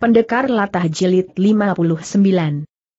Pendekar Latah Jilid 59.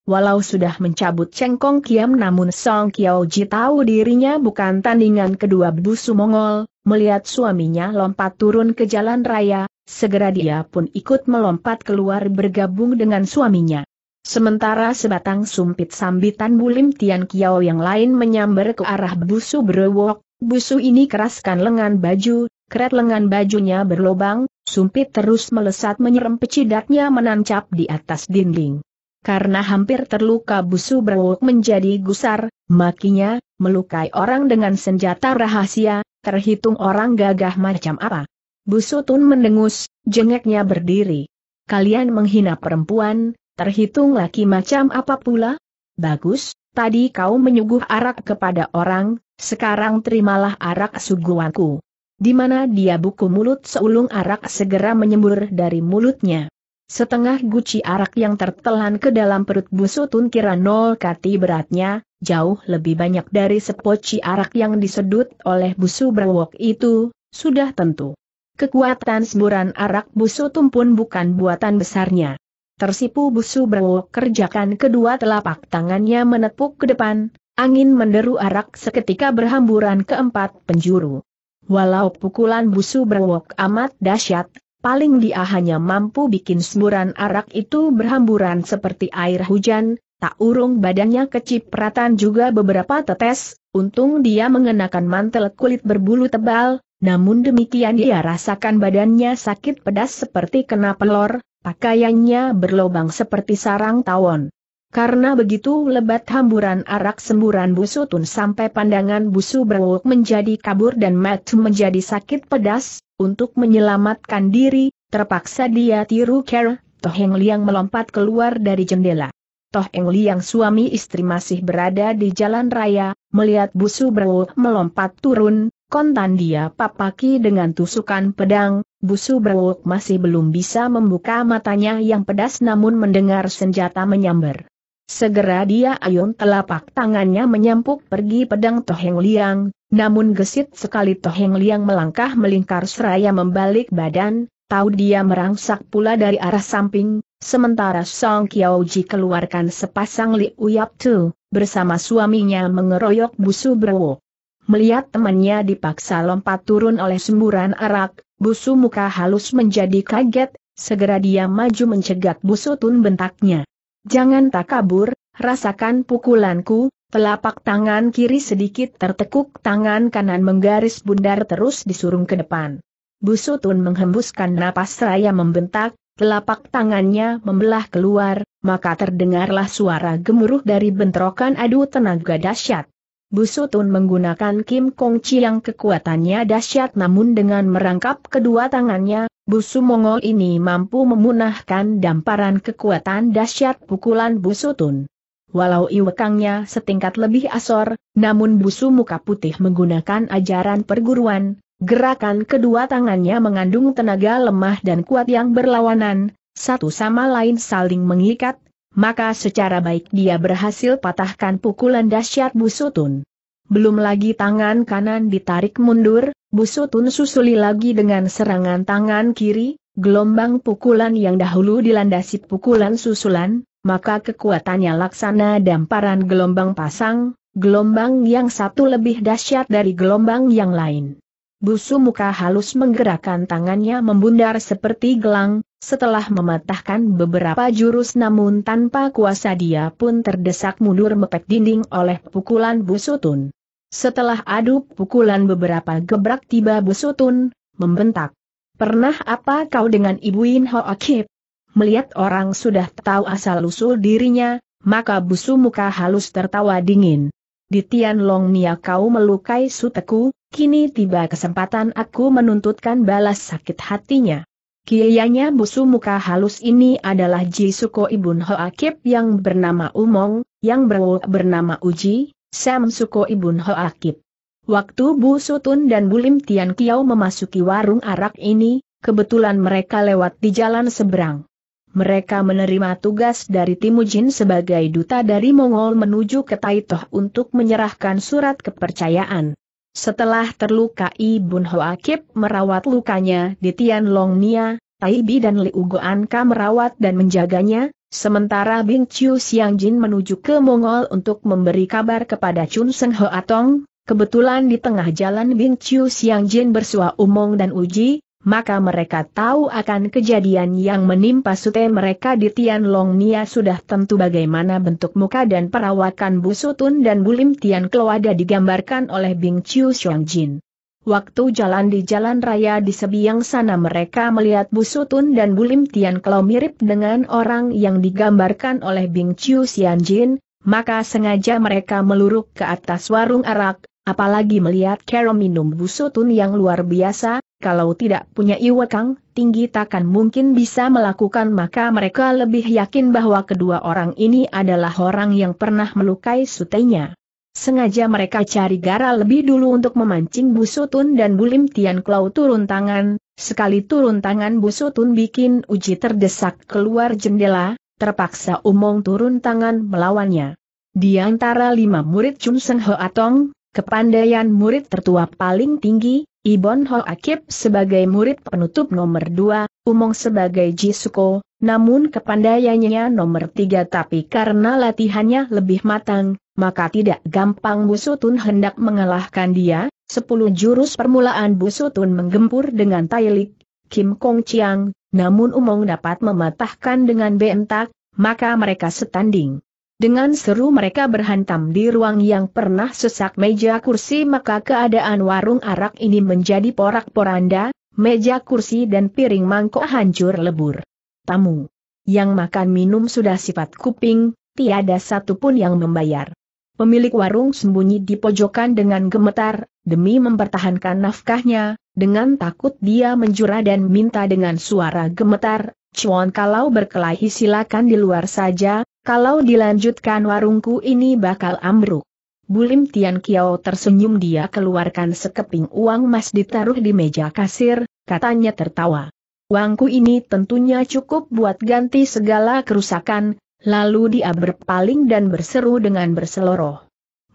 Walau sudah mencabut cengkong kiam, namun Song Kiao Ji tahu dirinya bukan tandingan kedua busu Mongol. Melihat suaminya lompat turun ke jalan raya, segera dia pun ikut melompat keluar bergabung dengan suaminya. Sementara sebatang sumpit sambitan Bulim Tian Kiao yang lain menyambar ke arah busu Brewok. Busu ini keraskan lengan baju, keret lengan bajunya berlobang, sumpit terus melesat menyerempet cidatnya menancap di atas dinding. Karena hampir terluka, busu Brewok menjadi gusar, makinya, melukai orang dengan senjata rahasia, terhitung orang gagah macam apa. Bu Sutun mendengus, jengeknya berdiri. Kalian menghina perempuan, terhitung laki macam apa pula? Bagus, tadi kau menyuguh arak kepada orang, sekarang terimalah arak suguhanku. Di mana dia buku mulut seulung arak segera menyembur dari mulutnya. Setengah guci arak yang tertelan ke dalam perut Bu Sutun kira 0 kati beratnya, jauh lebih banyak dari sepoci arak yang disedut oleh busu Brewok itu, sudah tentu. Kekuatan semburan arak Bu Sutun pun bukan buatan besarnya. Tersipu busu Brewok kerjakan kedua telapak tangannya menepuk ke depan, angin menderu arak seketika berhamburan ke 4 penjuru. Walau pukulan busu Brewok amat dahsyat, paling dia hanya mampu bikin semburan arak itu berhamburan seperti air hujan, tak urung badannya kecipratan juga beberapa tetes. Untung dia mengenakan mantel kulit berbulu tebal, namun demikian dia rasakan badannya sakit pedas seperti kena pelor. Pakaiannya berlobang seperti sarang tawon. Karena begitu lebat hamburan arak semburan Bu Sutun sampai pandangan busu Brewok menjadi kabur dan mata menjadi sakit pedas. Untuk menyelamatkan diri, terpaksa dia tiru cara Toheng Liang melompat keluar dari jendela. Toheng Liang suami istri masih berada di jalan raya, melihat busu Brewok melompat turun, kontan dia papaki dengan tusukan pedang. Busu Brewok masih belum bisa membuka matanya yang pedas namun mendengar senjata menyambar. Segera dia ayun telapak tangannya menyampuk pergi pedang Toheng Liang, namun gesit sekali Toheng Liang melangkah melingkar seraya membalik badan, tahu dia merangsak pula dari arah samping, sementara Song Kiao Ji keluarkan sepasang liuyap tu, bersama suaminya mengeroyok busu Brewok. Melihat temannya dipaksa lompat turun oleh semburan arak, busu muka halus menjadi kaget, segera dia maju mencegat Bu Sutun bentaknya. Jangan tak kabur, rasakan pukulanku. Telapak tangan kiri sedikit tertekuk, tangan kanan menggaris bundar terus disurung ke depan. Bu Sutun menghembuskan napas seraya membentak, telapak tangannya membelah keluar, maka terdengarlah suara gemuruh dari bentrokan adu tenaga dahsyat. Bu Sutun menggunakan Kim Kong Chi yang kekuatannya dahsyat, namun dengan merangkap kedua tangannya, busu Mongol ini mampu memunahkan damparan kekuatan dahsyat pukulan Bu Sutun. Walau iwekangnya setingkat lebih asor, namun busu muka putih menggunakan ajaran perguruan, gerakan kedua tangannya mengandung tenaga lemah dan kuat yang berlawanan, satu sama lain saling mengikat. Maka secara baik dia berhasil patahkan pukulan dahsyat Bu Sutun. Belum lagi tangan kanan ditarik mundur, Bu Sutun susuli lagi dengan serangan tangan kiri, gelombang pukulan yang dahulu dilandasi pukulan susulan, maka kekuatannya laksana damparan gelombang pasang, gelombang yang satu lebih dahsyat dari gelombang yang lain. Busu muka halus menggerakkan tangannya membundar seperti gelang. Setelah mematahkan beberapa jurus namun tanpa kuasa dia pun terdesak mundur mepet dinding oleh pukulan Bu Sutun. Setelah adu pukulan beberapa gebrak tiba Bu Sutun, membentak. Pernah apa kau dengan Ibu In Hwi? Melihat orang sudah tahu asal-usul dirinya, maka busu muka halus tertawa dingin. Di Tianlong Nia kau melukai suteku, kini tiba kesempatan aku menuntutkan balas sakit hatinya. Kiainya busu muka halus ini adalah Jisuko Ibun Hoakip yang bernama Umong, yang Brewok bernama Uji, Sam Suko Ibun Hoakip. Waktu Bu Sutun dan Bulim Tian Kiao memasuki warung arak ini, kebetulan mereka lewat di jalan seberang. Mereka menerima tugas dari Temujin sebagai duta dari Mongol menuju ke Taitoh untuk menyerahkan surat kepercayaan. Setelah terluka Ibun Hoakip merawat lukanya di Tianlong Nia, Tai Bi dan Liu Go Anka merawat dan menjaganya, sementara Bing Chiu Siangjin menuju ke Mongol untuk memberi kabar kepada Chun Seng Ho Atong. Kebetulan di tengah jalan Bing Chiu Siangjin bersua Umong dan Uji, maka mereka tahu akan kejadian yang menimpa sute mereka di Tianlong Nia. Sudah tentu bagaimana bentuk muka dan perawakan Bu Sutun dan Bulim Tian Kiao ada digambarkan oleh Bing Chiu Siangjin. Waktu jalan di jalan raya di sebiang sana mereka melihat Bu Sutun dan Bulim Tian Kiao mirip dengan orang yang digambarkan oleh Bing Chiu Siangjin, maka sengaja mereka meluruk ke atas warung arak, apalagi melihat cara minum Bu Sutun yang luar biasa, kalau tidak punya iwakang tinggi takkan mungkin bisa melakukan, maka mereka lebih yakin bahwa kedua orang ini adalah orang yang pernah melukai sutenya. Sengaja mereka cari gara lebih dulu untuk memancing Bu Sutun dan Bulim Tian Kiao turun tangan. Sekali turun tangan Bu Sutun bikin Uji terdesak keluar jendela, terpaksa Umong turun tangan melawannya. Di antara 5 murid Chun Seng Ho Atong, kepandaian murid tertua paling tinggi, Ibon Ho Akib sebagai murid penutup nomor 2, Umong sebagai Jisuko, namun kepandaiannya nomor 3, tapi karena latihannya lebih matang, maka tidak gampang Bu Sutun hendak mengalahkan dia. 10 jurus permulaan Bu Sutun menggempur dengan Tailik, Kim Kong Chiang, namun Umong dapat mematahkan dengan bentak, maka mereka setanding. Dengan seru mereka berhantam di ruang yang pernah sesak meja kursi, maka keadaan warung arak ini menjadi porak-poranda, meja kursi dan piring mangkok hancur lebur. Tamu yang makan minum sudah sifat kuping, tiada satupun yang membayar. Pemilik warung sembunyi di pojokan dengan gemetar, demi mempertahankan nafkahnya, dengan takut dia menjura dan minta dengan suara gemetar, "Cuan, kalau berkelahi silakan di luar saja, kalau dilanjutkan warungku ini bakal ambruk." Bulim Tian Kiao tersenyum, dia keluarkan sekeping uang emas ditaruh di meja kasir, katanya tertawa, "Uangku ini tentunya cukup buat ganti segala kerusakan." Lalu dia berpaling dan berseru dengan berseloroh,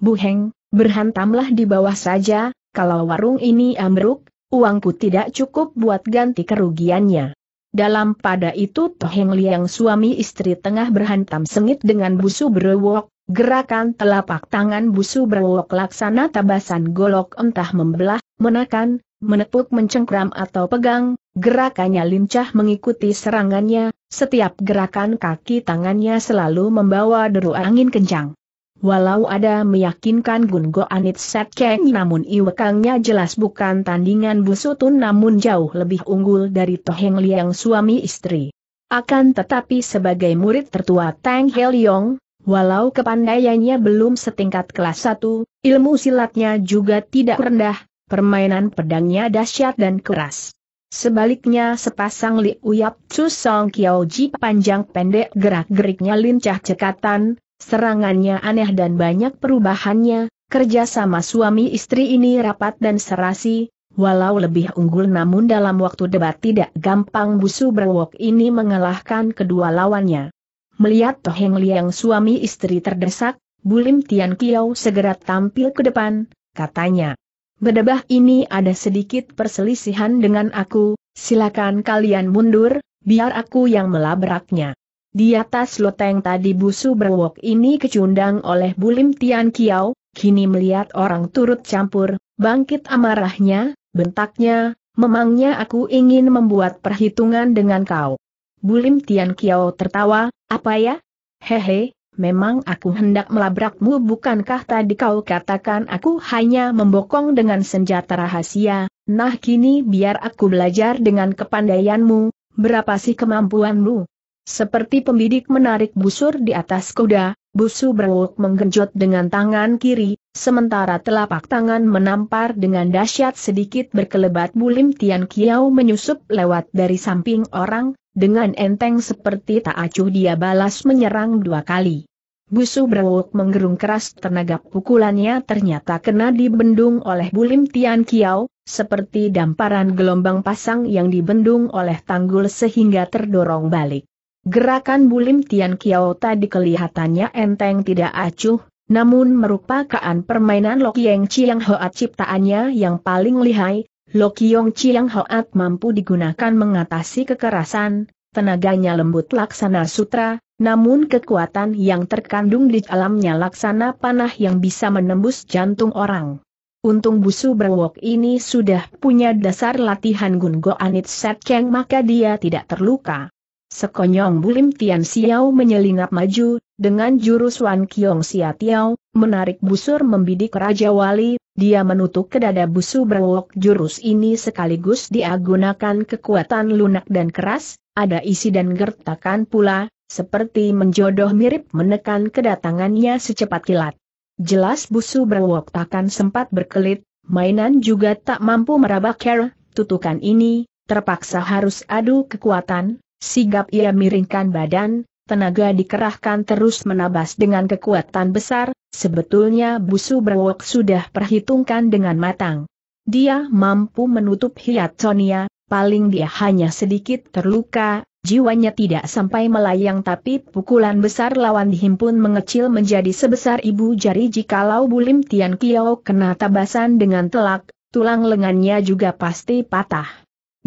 "Bu Heng, berhantamlah di bawah saja, kalau warung ini ambruk, uangku tidak cukup buat ganti kerugiannya." Dalam pada itu Toheng Liang suami istri tengah berhantam sengit dengan busu Brewok, gerakan telapak tangan busu Brewok laksana tabasan golok, entah membelah, menekan, menepuk, mencengkram atau pegang, gerakannya lincah mengikuti serangannya. Setiap gerakan kaki tangannya selalu membawa deru angin kencang. Walau ada meyakinkan Gun Go Anit Set Keng, namun iwekangnya jelas bukan tandingan Bu Sutun, namun jauh lebih unggul dari Toheng Liang suami istri. Akan tetapi sebagai murid tertua Tang Heliong, walau kepandaiannya belum setingkat kelas 1, ilmu silatnya juga tidak rendah, permainan pedangnya dahsyat dan keras. Sebaliknya sepasang liuyap Song Kiao Ji panjang pendek, gerak-geriknya lincah cekatan, serangannya aneh dan banyak perubahannya. Kerjasama suami istri ini rapat dan serasi, walau lebih unggul namun dalam waktu debat tidak gampang busu Brewok ini mengalahkan kedua lawannya. Melihat Toheng Liang suami istri terdesak, Bulim Tian Kiao segera tampil ke depan, katanya, "Bedebah ini ada sedikit perselisihan dengan aku, silakan kalian mundur, biar aku yang melabraknya." Di atas loteng tadi busu Brewok ini kecundang oleh Bulim Tian Kiao, kini melihat orang turut campur, bangkit amarahnya, bentaknya, "Memangnya aku ingin membuat perhitungan dengan kau?" Bulim Tian Kiao tertawa, "Apa ya? Hehe. Memang aku hendak melabrakmu, bukankah tadi kau katakan aku hanya membokong dengan senjata rahasia? Nah kini biar aku belajar dengan kepandaianmu, berapa sih kemampuanmu?" Seperti pembidik menarik busur di atas kuda, busu Brewok menggenjot dengan tangan kiri, sementara telapak tangan menampar dengan dahsyat sedikit berkelebat. Bulim Tian Kiao menyusup lewat dari samping orang, dengan enteng seperti tak acuh dia balas menyerang 2 kali. Busu Brewok menggerung keras, tenaga pukulannya ternyata kena dibendung oleh Bulim Tian Kiao, seperti damparan gelombang pasang yang dibendung oleh tanggul sehingga terdorong balik. Gerakan Bulim Tian Kiao tadi kelihatannya enteng tidak acuh, namun merupakan permainan Lok Yeng Chiang Hoat ciptaannya yang paling lihai, Lok Yeng Chiang Hoat mampu digunakan mengatasi kekerasan, tenaganya lembut laksana sutra, namun kekuatan yang terkandung di alamnya laksana panah yang bisa menembus jantung orang. Untung busu Brewok ini sudah punya dasar latihan Gun Go Anit Set Keng, maka dia tidak terluka. Sekonyong Bulim Tian Xiao menyelinap maju, dengan jurus Wan Kiong Sia Tiao, menarik busur membidik Raja Wali, dia menutup ke dada busu Brewok. Jurus ini sekaligus dia gunakan kekuatan lunak dan keras, ada isi dan gertakan pula, seperti menjodoh mirip menekan kedatangannya secepat kilat. Jelas busu Brewok takkan sempat berkelit, mainan juga tak mampu meraba care, tutukan ini, terpaksa harus adu kekuatan. Sigap ia miringkan badan, tenaga dikerahkan terus menabas dengan kekuatan besar. Sebetulnya busu Brewok sudah perhitungkan dengan matang. Dia mampu menutup hiat Sonia, paling dia hanya sedikit terluka, jiwanya tidak sampai melayang, tapi pukulan besar lawan dihimpun mengecil menjadi sebesar ibu jari. Jikalau Bulim Tian Kiao kena tabasan dengan telak, tulang lengannya juga pasti patah.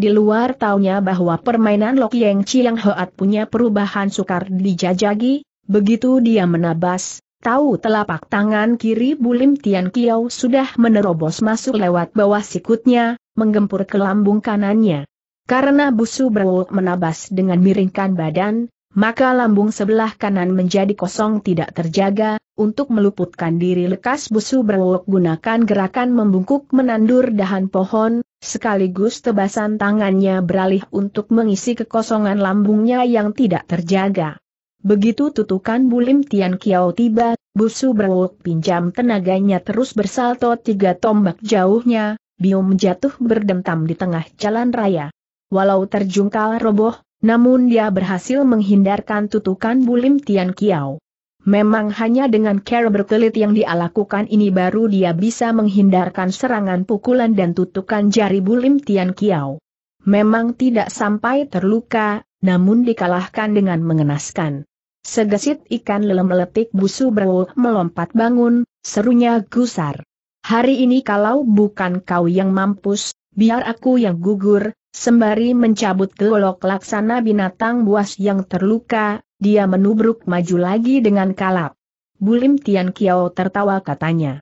Di luar taunya bahwa permainan Lok Yeng Chiang Hoat punya perubahan sukar dijajagi, begitu dia menabas, tahu telapak tangan kiri Bulim Tian Kiao sudah menerobos masuk lewat bawah sikutnya, menggempur ke lambung kanannya. Karena busu Brewok menabas dengan miringkan badan, maka lambung sebelah kanan menjadi kosong tidak terjaga. Untuk meluputkan diri lekas busu Brewok gunakan gerakan membungkuk menandur dahan pohon, sekaligus tebasan tangannya beralih untuk mengisi kekosongan lambungnya yang tidak terjaga. Begitu tutukan Bulim Tian Kiao tiba, busu Brewok pinjam tenaganya terus bersalto 3 tombak jauhnya, biom jatuh berdentam di tengah jalan raya. Walau terjungkal roboh, namun dia berhasil menghindarkan tutukan Bulim Tian Kiao. Memang hanya dengan cara berkelit yang dia lakukan ini baru dia bisa menghindarkan serangan pukulan dan tutukan jari Bulim Tian Kiao. Memang tidak sampai terluka, namun dikalahkan dengan mengenaskan. Segesit ikan lele meletik busu Brewok melompat bangun, serunya gusar. Hari ini kalau bukan kau yang mampus, biar aku yang gugur, sembari mencabut golok laksana binatang buas yang terluka. Dia menubruk maju lagi dengan kalap. Bulim Tian Kiao tertawa katanya,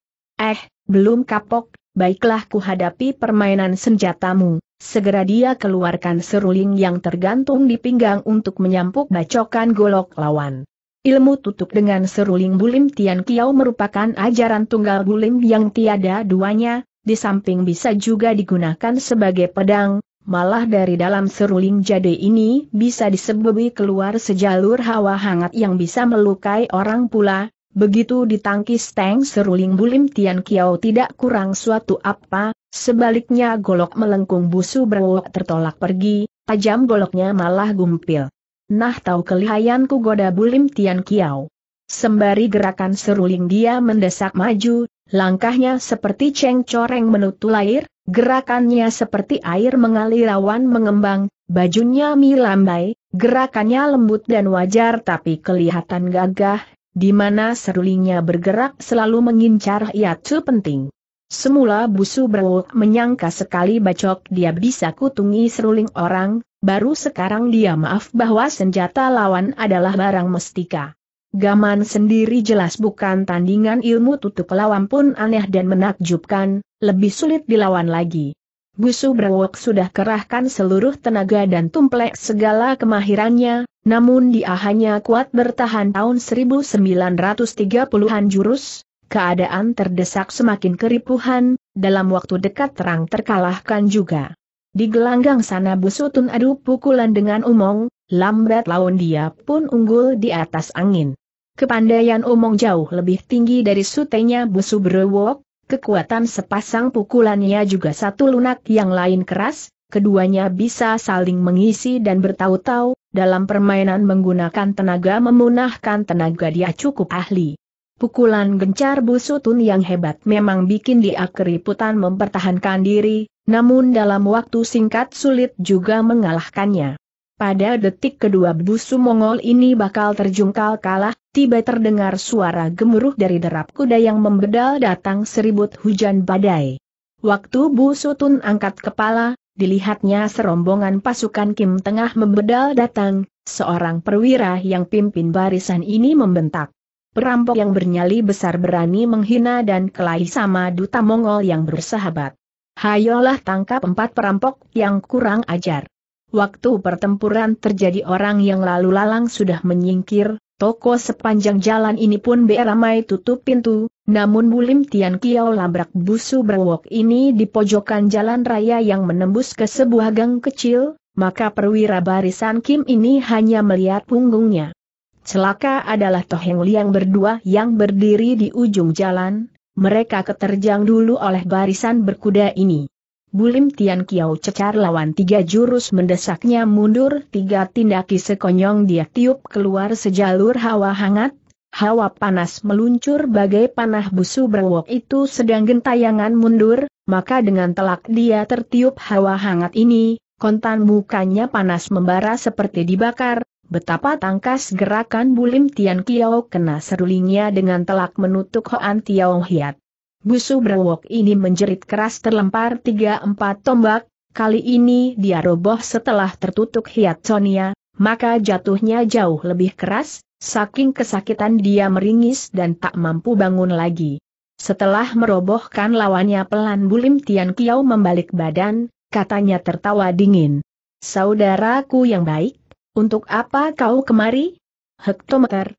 belum kapok, baiklah ku hadapi permainan senjatamu. Segera dia keluarkan seruling yang tergantung di pinggang untuk menyampuk bacokan golok lawan. Ilmu tutup dengan seruling Bulim Tian Kiao merupakan ajaran tunggal Bulim yang tiada duanya, di samping bisa juga digunakan sebagai pedang. Malah dari dalam seruling jade ini bisa disebebi keluar sejalur hawa hangat yang bisa melukai orang pula. Begitu ditangkis teng seruling Bulim Tian Kiao tidak kurang suatu apa, sebaliknya golok melengkung busu Brewok tertolak pergi, tajam goloknya malah gumpil. Nah tahu kelihayanku goda Bulim Tian Kiao. Sembari gerakan seruling dia mendesak maju, langkahnya seperti cengcoreng menutul air, gerakannya seperti air mengalir awan mengembang, bajunya milambai, gerakannya lembut dan wajar tapi kelihatan gagah, di mana serulingnya bergerak selalu mengincar hiatsu penting. Semula busu Brewok menyangka sekali bacok dia bisa kutungi seruling orang, baru sekarang dia maaf bahwa senjata lawan adalah barang mestika. Gaman sendiri jelas bukan tandingan, ilmu tutup lawan pun aneh dan menakjubkan, lebih sulit dilawan lagi. Busu Brewok sudah kerahkan seluruh tenaga dan tumplek segala kemahirannya, namun dia hanya kuat bertahan tahun 1930-an jurus, keadaan terdesak semakin keripuhan, dalam waktu dekat terang terkalahkan juga. Di gelanggang sana Bu Sutun adu pukulan dengan Umong, lambat laun dia pun unggul di atas angin. Kepandaian Umong jauh lebih tinggi dari sutenya busu Brewok, kekuatan sepasang pukulannya juga satu lunak yang lain keras, keduanya bisa saling mengisi dan bertaut-taut, dalam permainan menggunakan tenaga memunahkan tenaga dia cukup ahli. Pukulan gencar Bu Sutun yang hebat memang bikin dia keriputan mempertahankan diri, namun dalam waktu singkat sulit juga mengalahkannya. Pada detik kedua busu Mongol ini bakal terjungkal kalah, tiba terdengar suara gemuruh dari derap kuda yang membedal datang seribut hujan badai. Waktu Bu Sutun angkat kepala, dilihatnya serombongan pasukan Kim tengah membedal datang, seorang perwira yang pimpin barisan ini membentak. Perampok yang bernyali besar berani menghina dan kelahi sama duta Mongol yang bersahabat. Hayolah tangkap empat perampok yang kurang ajar. Waktu pertempuran terjadi orang yang lalu lalang sudah menyingkir, toko sepanjang jalan ini pun beramai tutup pintu, namun Bulim Tian Kiao labrak busu Brewok ini di pojokan jalan raya yang menembus ke sebuah gang kecil, maka perwira barisan Kim ini hanya melihat punggungnya. Celaka adalah Toheng Liang berdua yang berdiri di ujung jalan, mereka keterjang dulu oleh barisan berkuda ini. Bulim Tian Kiao cecar lawan tiga jurus mendesaknya mundur tiga tindaki sekonyong dia tiup keluar sejalur hawa hangat, hawa panas meluncur bagai panah busu Brewok itu sedang gentayangan mundur, maka dengan telak dia tertiup hawa hangat ini, kontan mukanya panas membara seperti dibakar. Betapa tangkas gerakan Bulim Tian Kiao kena serulingnya dengan telak menutuk Hoan Tiao Hiat. Busu Brewok ini menjerit keras terlempar 3-4 tombak, kali ini dia roboh setelah tertutuk Hiat Sonia, maka jatuhnya jauh lebih keras, saking kesakitan dia meringis dan tak mampu bangun lagi. Setelah merobohkan lawannya pelan Bulim Tian Kiao membalik badan, katanya tertawa dingin. Saudaraku yang baik. Untuk apa kau kemari? Hektometer,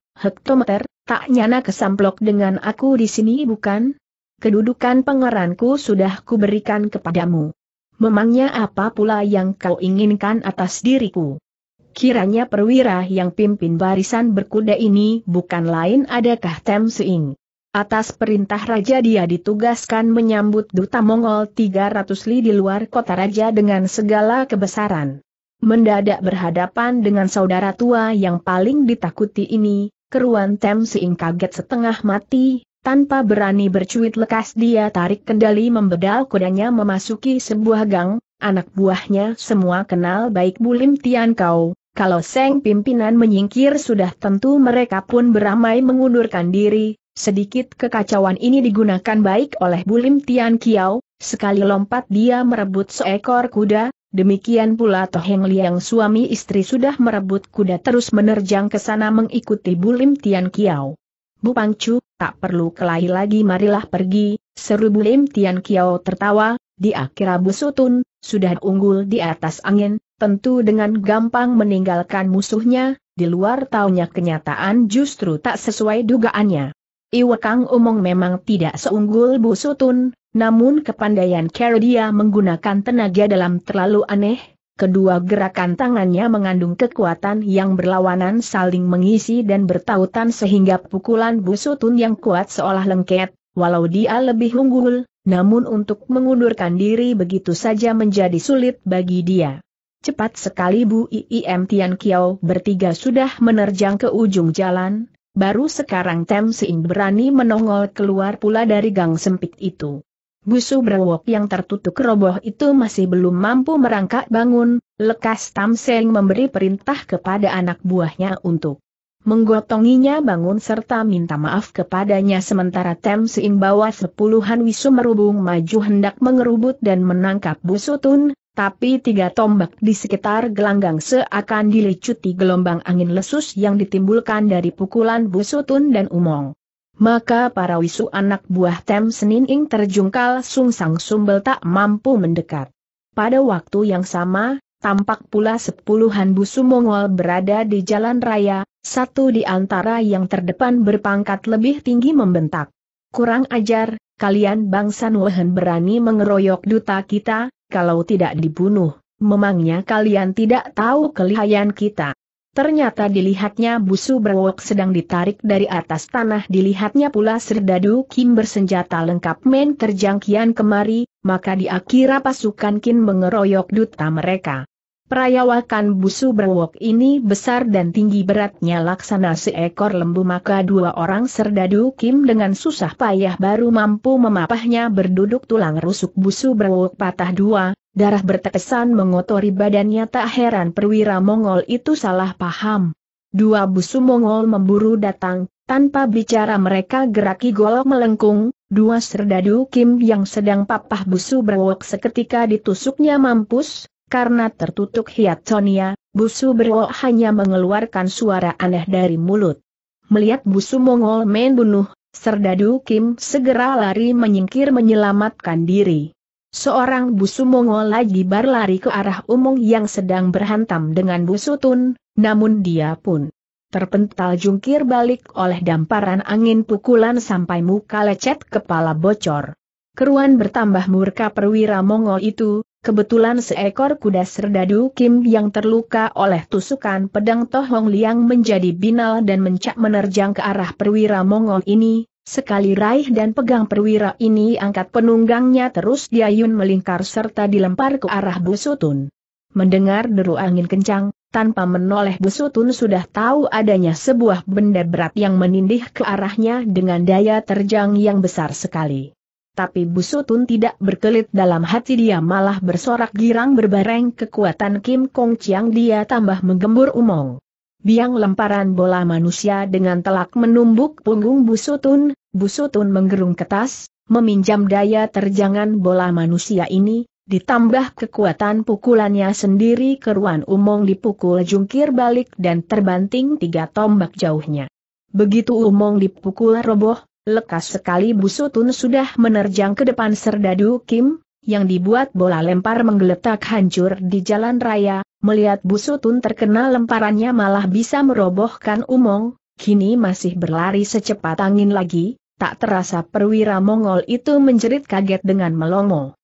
tak nyana kesamplok dengan aku di sini bukan? Kedudukan pangeranku sudah kuberikan kepadamu. Memangnya apa pula yang kau inginkan atas diriku? Kiranya perwira yang pimpin barisan berkuda ini bukan lain adakah Tem Seing. Atas perintah raja dia ditugaskan menyambut duta Mongol 300 li di luar kota raja dengan segala kebesaran. Mendadak berhadapan dengan saudara tua yang paling ditakuti ini, keruan Tem Seing kaget setengah mati, tanpa berani bercuit lekas dia tarik kendali membedal kudanya memasuki sebuah gang, anak buahnya semua kenal baik Bulim Tian Kiao, kalau Seng pimpinan menyingkir sudah tentu mereka pun beramai mengundurkan diri, sedikit kekacauan ini digunakan baik oleh Bulim Tian Kiao, sekali lompat dia merebut seekor kuda. Demikian pula Toheng Liang suami istri sudah merebut kuda terus menerjang ke sana mengikuti Bulim Tian Kiao. Bu Pangcu, tak perlu kelahi lagi marilah pergi, seru Bulim Tian Kiao tertawa, dia kira Bu Sutun, sudah unggul di atas angin, tentu dengan gampang meninggalkan musuhnya, di luar taunya kenyataan justru tak sesuai dugaannya. Iwakang Umong memang tidak seunggul Bu Sutun. Namun kepandaian cara dia menggunakan tenaga dalam terlalu aneh, kedua gerakan tangannya mengandung kekuatan yang berlawanan saling mengisi dan bertautan sehingga pukulan Bu Sutun yang kuat seolah lengket, walau dia lebih unggul, namun untuk mengundurkan diri begitu saja menjadi sulit bagi dia. Cepat sekali Bu Im Tian Kiao bertiga sudah menerjang ke ujung jalan, baru sekarang Tem Seing berani menongol keluar pula dari gang sempit itu. Busu Brewok yang tertutup roboh itu masih belum mampu merangkak bangun, lekas Tem Seing memberi perintah kepada anak buahnya untuk menggotonginya bangun serta minta maaf kepadanya sementara Tem Seing bawa 10-an wisu merubung maju hendak mengerubut dan menangkap Bu Sutun, tapi 3 tombak di sekitar gelanggang seakan dilicuti gelombang angin lesus yang ditimbulkan dari pukulan Bu Sutun dan Umong. Maka para wisu anak buah Tem Seing terjungkal sungsang sumbel tak mampu mendekat. Pada waktu yang sama, tampak pula 10-an busu Mongol berada di jalan raya, satu di antara yang terdepan berpangkat lebih tinggi membentak. Kurang ajar, kalian bangsa Nuchen berani mengeroyok duta kita, kalau tidak dibunuh, memangnya kalian tidak tahu kelihayan kita. Ternyata dilihatnya busu Brewok sedang ditarik dari atas tanah, dilihatnya pula serdadu Kim bersenjata lengkap men terjangkian kemari, maka dikira pasukan Kim mengeroyok duta mereka. Perayawakan busu Brewok ini besar dan tinggi beratnya laksana seekor lembu maka 2 orang serdadu Kim dengan susah payah baru mampu memapahnya berduduk tulang rusuk busu Brewok patah 2. Darah bertetesan mengotori badannya tak heran perwira Mongol itu salah paham. 2 busu Mongol memburu datang, Tanpa bicara mereka geraki golok melengkung, dua serdadu Kim yang sedang papah busu Brewok seketika ditusuknya mampus, karena tertutup hiat Sonia, busu Brewok hanya mengeluarkan suara aneh dari mulut. Melihat busu Mongol main bunuh, serdadu Kim segera lari menyingkir menyelamatkan diri. Seorang busu Mongol lagi berlari ke arah Umong yang sedang berhantam dengan Bu Sutun, namun dia pun terpental jungkir balik oleh damparan angin pukulan sampai muka lecet kepala bocor. Keruan bertambah murka perwira Mongol itu, kebetulan seekor kuda serdadu Kim yang terluka oleh tusukan pedang Toheng Liang menjadi binal dan mencak menerjang ke arah perwira Mongol ini, sekali raih dan pegang perwira ini angkat penunggangnya terus diayun melingkar serta dilempar ke arah Bu Sutun. Mendengar deru angin kencang, tanpa menoleh Bu Sutun sudah tahu adanya sebuah benda berat yang menindih ke arahnya dengan daya terjang yang besar sekali. Tapi Bu Sutun tidak berkelit dalam hati, dia malah bersorak girang berbareng kekuatan Kim Kong Chiang, dia tambah menggembur Umong. Biang lemparan bola manusia dengan telak menumbuk punggung Bu Sutun. Bu Sutun menggerung ketas, meminjam daya terjangan bola manusia ini. Ditambah kekuatan pukulannya sendiri, keruan Umong dipukul jungkir balik dan terbanting 3 tombak jauhnya. Begitu Umong dipukul roboh, lekas sekali Bu Sutun sudah menerjang ke depan serdadu Kim, yang dibuat bola lempar menggeletak hancur di jalan raya. Melihat Bu Sutun terkena lemparannya malah bisa merobohkan Umong, kini masih berlari secepat angin lagi, tak terasa perwira Mongol itu menjerit kaget dengan melongo.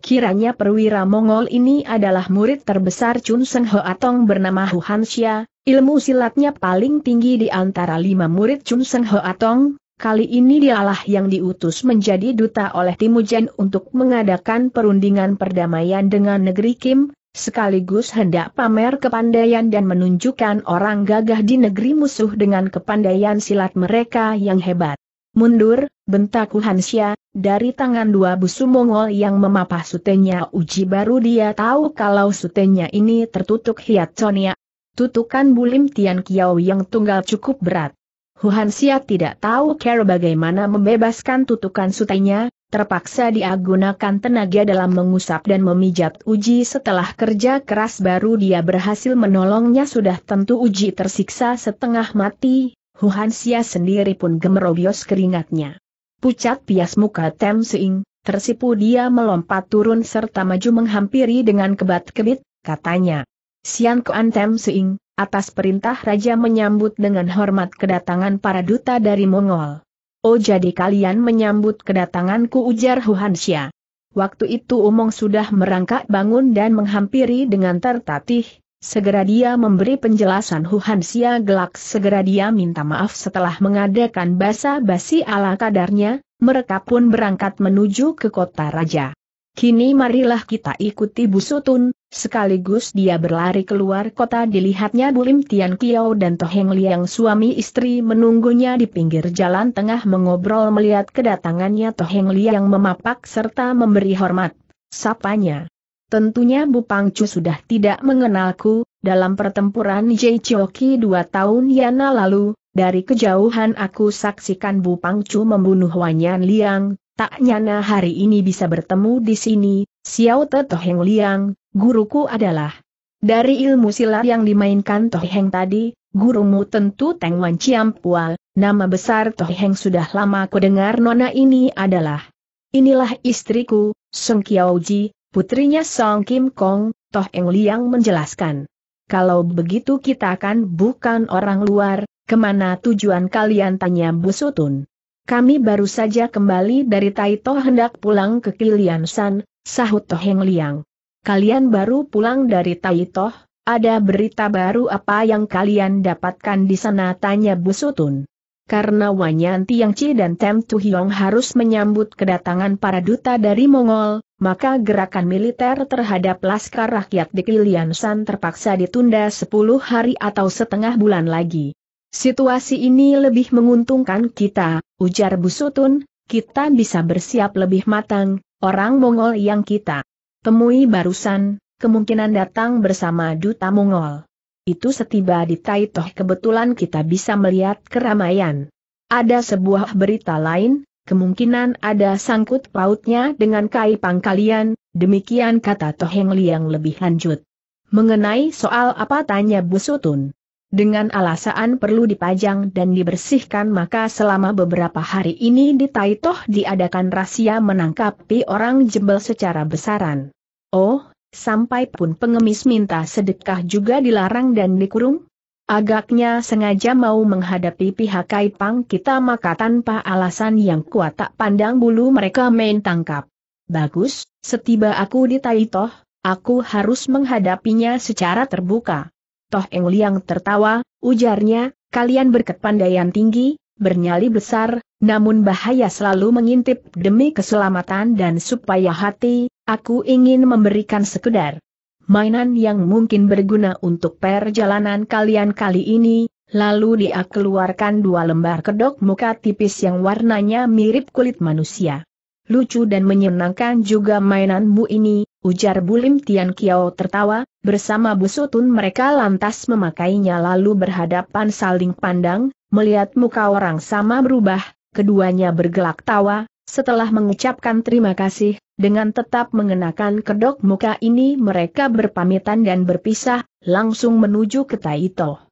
Kiranya perwira Mongol ini adalah murid terbesar Chun Seng Ho Atong bernama Hu Hansia, ilmu silatnya paling tinggi di antara 5 murid Chun Seng Ho Atong. Kali ini dialah yang diutus menjadi duta oleh Temujin untuk mengadakan perundingan perdamaian dengan negeri Kim, sekaligus hendak pamer kepandaian dan menunjukkan orang gagah di negeri musuh dengan kepandaian silat mereka yang hebat. Mundur, bentak Hu Hansia. Dari tangan 2 busu Mongol yang memapah sutenya Uji baru dia tahu kalau sutenya ini tertutuk hiat Sonia. Tutukan Bulim Tian Kiao yang tunggal cukup berat. Hu Hansia tidak tahu cara bagaimana membebaskan tutukan sutenya, terpaksa dia gunakan tenaga dalam mengusap dan memijat Uji. Setelah kerja keras baru dia berhasil menolongnya, sudah tentu Uji tersiksa setengah mati. Hu Hansia sendiri pun gemerobios keringatnya. Pucat pias muka Tem Seing, tersipu dia melompat turun serta maju menghampiri dengan kebat-kebit, katanya. Sian Kuan Tem Seing, atas perintah Raja menyambut dengan hormat kedatangan para duta dari Mongol. Oh, jadi kalian menyambut kedatanganku, ujar Hu Hansia. Waktu itu Umong sudah merangkak bangun dan menghampiri dengan tertatih, segera dia memberi penjelasan. Hu Hansia gelak, segera dia minta maaf setelah mengadakan basa-basi ala kadarnya, mereka pun berangkat menuju ke kota raja. Kini marilah kita ikuti Bu Sutun, sekaligus dia berlari keluar kota. Dilihatnya Bulim Tian Kiao dan Toheng Liang suami istri menunggunya di pinggir jalan tengah mengobrol. Melihat kedatangannya Toheng Liang memapak serta memberi hormat, sapanya. Tentunya Bu Pangcu sudah tidak mengenalku, dalam pertempuran Jaichoki 2 tahun yang lalu, dari kejauhan aku saksikan Bu Pangcu membunuh Wanyan Liang, tak nyana hari ini bisa bertemu di sini. Xiao Te Toheng Liang, guruku adalah. Dari ilmu silat yang dimainkan Toheng tadi, gurumu tentu Teng Wan Ciampual, nama besar Toheng sudah lama kudengar. Nona ini adalah. Inilah istriku, Song Kiao Ji, putrinya Song Kim Kong, Toheng Liang menjelaskan. Kalau begitu kita kan bukan orang luar, kemana tujuan kalian, tanya Bu Sutun. Kami baru saja kembali dari Taitoh hendak pulang ke Kilian San, sahut Toheng Liang. Kalian baru pulang dari Taitoh, ada berita baru apa yang kalian dapatkan di sana, tanya Bu Sutun. Karena Wanyan Tiangci dan Tem Tuhyong harus menyambut kedatangan para duta dari Mongol, maka gerakan militer terhadap laskar rakyat di Kilian San terpaksa ditunda 10 hari atau setengah bulan lagi. Situasi ini lebih menguntungkan kita, ujar Bu Sutun, kita bisa bersiap lebih matang, orang Mongol yang kita temui barusan, kemungkinan datang bersama duta Mongol. Itu setiba di Taitoh kebetulan kita bisa melihat keramaian. Ada sebuah berita lain, kemungkinan ada sangkut pautnya dengan Kai Pang kalian, demikian kata Toheng Liang lebih lanjut. Mengenai soal apa, tanya Bu Sutun. Dengan alasan perlu dipajang dan dibersihkan, maka selama beberapa hari ini di Taitoh diadakan rahasia menangkapi orang jebel secara besaran. Oh, sampai pun pengemis minta sedekah juga dilarang dan dikurung? Agaknya sengaja mau menghadapi pihak Kai Pang kita, maka tanpa alasan yang kuat tak pandang bulu mereka main tangkap. Bagus, setiba aku di Taitoh, aku harus menghadapinya secara terbuka. Toheng Liang tertawa, ujarnya, kalian berkepandaian tinggi, bernyali besar, namun bahaya selalu mengintip. Demi keselamatan dan supaya hati, aku ingin memberikan sekedar mainan yang mungkin berguna untuk perjalanan kalian kali ini. Lalu dia keluarkan dua lembar kedok muka tipis yang warnanya mirip kulit manusia. Lucu dan menyenangkan juga mainanmu ini, ujar Bulim Tian Kiao tertawa. Bersama Bu Sutun mereka lantas memakainya lalu berhadapan saling pandang, melihat muka orang sama berubah, keduanya bergelak tawa. Setelah mengucapkan terima kasih, dengan tetap mengenakan kedok muka ini mereka berpamitan dan berpisah, langsung menuju ke Taitoh.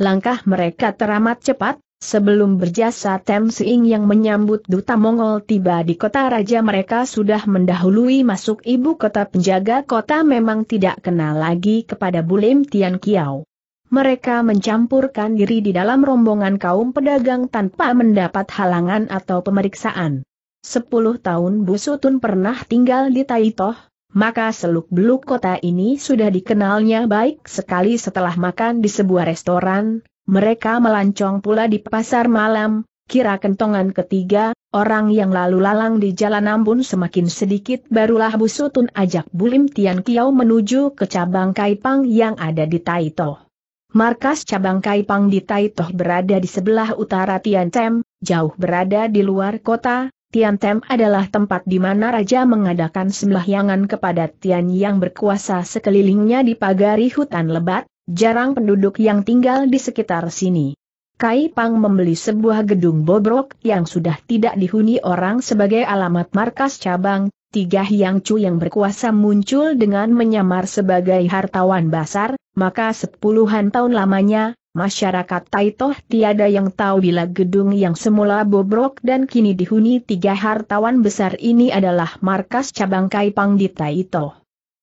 Langkah mereka teramat cepat. Sebelum berjasa Tem Seing yang menyambut duta Mongol tiba di kota raja, mereka sudah mendahului masuk ibu kota. Penjaga kota memang tidak kenal lagi kepada Bulim Tian Kiao. Mereka mencampurkan diri di dalam rombongan kaum pedagang tanpa mendapat halangan atau pemeriksaan. 10 tahun Bu Sutun pernah tinggal di Taitoh, maka seluk-beluk kota ini sudah dikenalnya baik sekali. Setelah makan di sebuah restoran, mereka melancong pula di pasar malam, kira kentongan ketiga, orang yang lalu lalang di jalanan pun semakin sedikit. Barulah Bu Sutun ajak Bulim Tian Kiao menuju ke cabang Kai Pang yang ada di Taitoh. Markas cabang Kai Pang di Taitoh berada di sebelah utara Tiantem, jauh berada di luar kota. Tiantem adalah tempat di mana raja mengadakan sembahyangan kepada Tian yang berkuasa, sekelilingnya dipagari hutan lebat. Jarang penduduk yang tinggal di sekitar sini. Kai Pang membeli sebuah gedung bobrok yang sudah tidak dihuni orang sebagai alamat markas cabang. 3 Hyang Chu yang berkuasa muncul dengan menyamar sebagai hartawan basar, maka 10-an tahun lamanya, masyarakat Taitoh tiada yang tahu bila gedung yang semula bobrok dan kini dihuni 3 hartawan besar ini adalah markas cabang Kai Pang di Taitoh.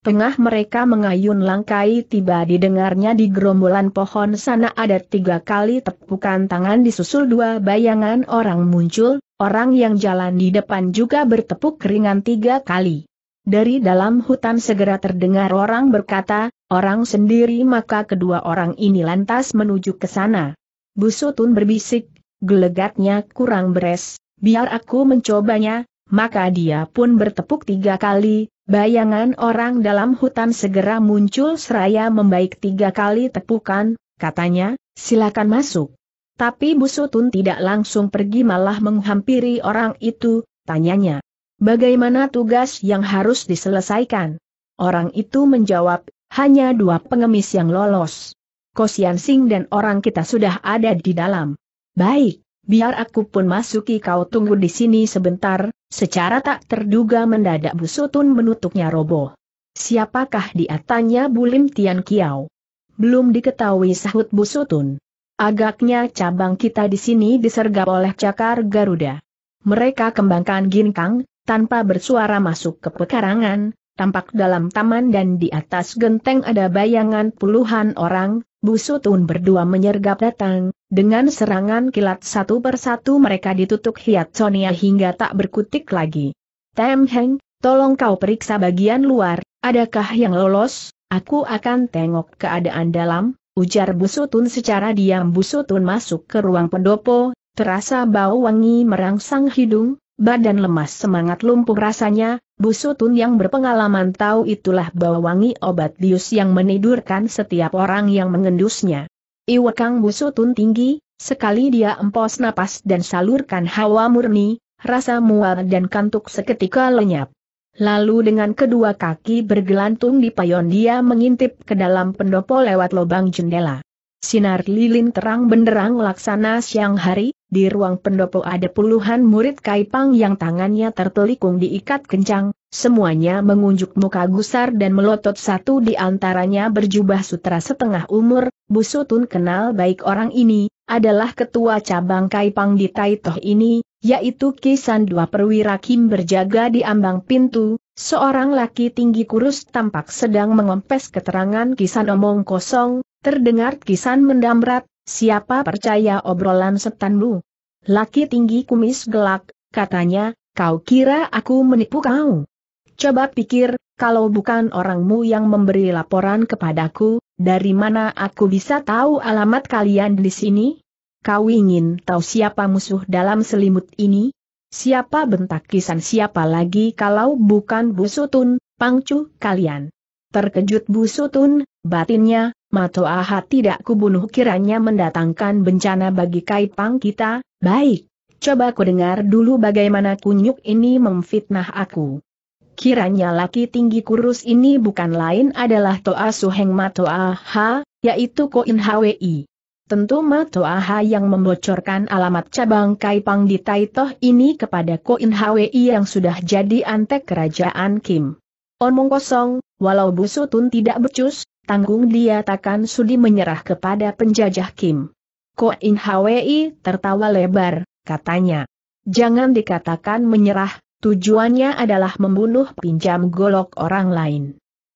Tengah mereka mengayun langkai, tiba didengarnya di gerombolan pohon sana ada 3 kali tepukan tangan disusul 2 bayangan orang muncul, orang yang jalan di depan juga bertepuk keringan 3 kali. Dari dalam hutan segera terdengar orang berkata, orang sendiri, maka kedua orang ini lantas menuju ke sana. Bu Sutun berbisik, gelegatnya kurang beres, biar aku mencobanya. Maka dia pun bertepuk 3 kali, bayangan orang dalam hutan segera muncul seraya membaik 3 kali tepukan, katanya, silakan masuk. Tapi Bu Sutun tidak langsung pergi, malah menghampiri orang itu, tanyanya, bagaimana tugas yang harus diselesaikan? Orang itu menjawab, hanya 2 pengemis yang lolos. Ko Sian Sing dan orang kita sudah ada di dalam. Baik. Biar aku pun masuki, kau tunggu di sini sebentar. Secara tak terduga mendadak Bu Sutun menutupnya roboh. Siapakah dia, tanya Bulim Tian Kiao. Belum diketahui, sahut Bu Sutun. Agaknya cabang kita di sini disergap oleh cakar Garuda. Mereka kembangkan ginkang, tanpa bersuara masuk ke pekarangan, tampak dalam taman dan di atas genteng ada bayangan puluhan orang. Bu Sutun berdua menyergap datang. Dengan serangan kilat satu persatu mereka ditutup hiat sonia hingga tak berkutik lagi. Tem Heng, tolong kau periksa bagian luar, adakah yang lolos? Aku akan tengok keadaan dalam, ujar Bu Sutun secara diam. Bu Sutun masuk ke ruang pendopo, terasa bau wangi merangsang hidung, badan lemas semangat lumpuh rasanya. Bu Sutun yang berpengalaman tahu itulah bau wangi obat bius yang menidurkan setiap orang yang mengendusnya. Iwakang Bu Sutun tinggi, sekali dia empos napas dan salurkan hawa murni, rasa mual dan kantuk seketika lenyap. Lalu dengan kedua kaki bergelantung di payon dia mengintip ke dalam pendopo lewat lubang jendela. sinar lilin terang benderang laksana siang hari, di ruang pendopo ada puluhan murid Kai Pang yang tangannya tertelikung diikat kencang, semuanya mengunjuk muka gusar dan melotot. Satu di antaranya berjubah sutera setengah umur. Bu Sutun kenal baik orang ini, adalah ketua cabang Kai Pang di Taitoh ini, yaitu kisaran dua perwira kim berjaga di ambang pintu. Seorang laki tinggi kurus tampak sedang mengompes. Keterangan kisaran omong kosong, terdengar kisaran mendamrat, "Siapa percaya obrolan setanmu?" Laki tinggi kumis gelak, katanya, "Kau kira aku menipu kau? Coba pikir, kalau bukan orangmu yang memberi laporan kepadaku, dari mana aku bisa tahu alamat kalian di sini? Kau ingin tahu siapa musuh dalam selimut ini? Siapa?" bentak kisaran. "Siapa lagi kalau bukan Bu Sutun, pangcu kalian?" Terkejut Bu Sutun, batinnya, "Mato Aha tidak kubunuh kiranya mendatangkan bencana bagi Kai Pang kita. Baik, coba ku dengar dulu bagaimana kunyuk ini memfitnah aku." Kiranya laki tinggi kurus ini bukan lain adalah Toa Suheng Mato Aha, yaitu Ko In Hwi. Tentu Mato Aha yang membocorkan alamat cabang Kai Pang di Taitoh ini kepada Ko In Hwi yang sudah jadi antek kerajaan Kim. Omong kosong, walau Bu Sutun tidak becus, tanggung dia takkan sudi menyerah kepada penjajah Kim. Ko In Hwi tertawa lebar, katanya, "Jangan dikatakan menyerah, tujuannya adalah membunuh pinjam golok orang lain."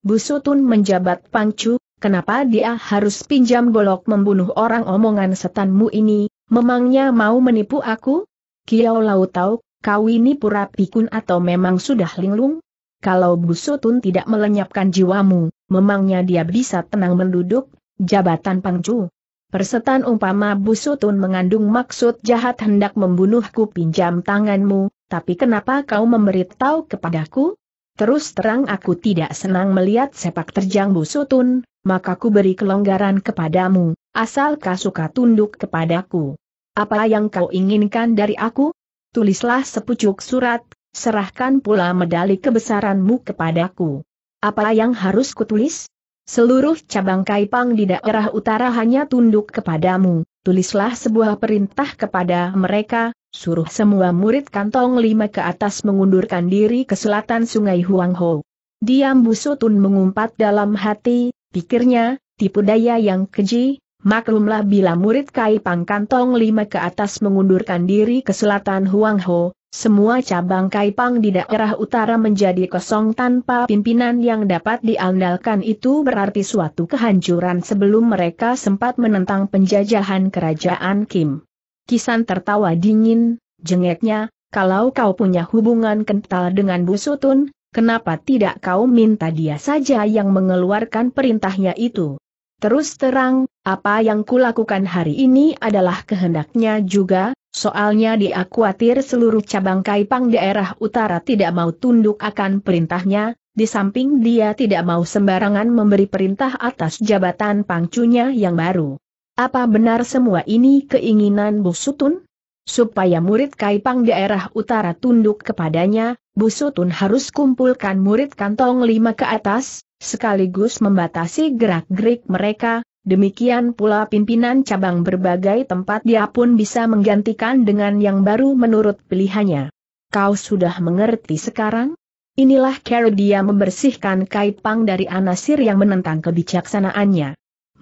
Bu Sutun menjabat, "Pangcu, kenapa dia harus pinjam golok membunuh orang? Omongan setanmu ini, memangnya mau menipu aku? Kiao Lau tahu, kau ini pura pikun atau memang sudah linglung?" Kalau Bu Sutun tidak melenyapkan jiwamu, memangnya dia bisa tenang menduduk jabatan pangcu? Persetan umpama Bu Sutun mengandung maksud jahat hendak membunuhku, pinjam tanganmu, tapi kenapa kau memberitahu kepadaku? Terus terang aku tidak senang melihat sepak terjang Bu Sutun, maka ku beri kelonggaran kepadamu, asal kau suka tunduk kepadaku. Apa yang kau inginkan dari aku? Tulislah sepucuk surat, serahkan pula medali kebesaranmu kepadaku. Apa yang harus kutulis? Seluruh cabang Kai Pang di daerah utara hanya tunduk kepadamu. Tulislah sebuah perintah kepada mereka, suruh semua murid kantong 5 ke atas mengundurkan diri ke selatan sungai Huang Ho. Diam. Bu Sutun mengumpat dalam hati, pikirnya, tipu daya yang keji. Maklumlah bila murid Kai Pang kantong 5 ke atas mengundurkan diri ke selatan Huang Ho, semua cabang Kai Pang di daerah utara menjadi kosong tanpa pimpinan yang dapat diandalkan. Itu berarti suatu kehancuran sebelum mereka sempat menentang penjajahan kerajaan Kim. Kisaran tertawa dingin, jengeknya, "Kalau kau punya hubungan kental dengan Bu Sutun, kenapa tidak kau minta dia saja yang mengeluarkan perintahnya itu? Terus terang, apa yang kulakukan hari ini adalah kehendaknya juga, soalnya dia khawatir seluruh cabang Kai Pang daerah utara tidak mau tunduk akan perintahnya, di samping dia tidak mau sembarangan memberi perintah atas jabatan pangcunya yang baru." Apa benar semua ini keinginan Bu Sutun? Supaya murid Kai Pang daerah utara tunduk kepadanya, Bu Sutun harus kumpulkan murid kantong 5 ke atas, sekaligus membatasi gerak-gerik mereka. Demikian pula pimpinan cabang berbagai tempat dia pun bisa menggantikan dengan yang baru menurut pilihannya. Kau sudah mengerti sekarang? Inilah cara dia membersihkan Kai Pang dari anasir yang menentang kebijaksanaannya.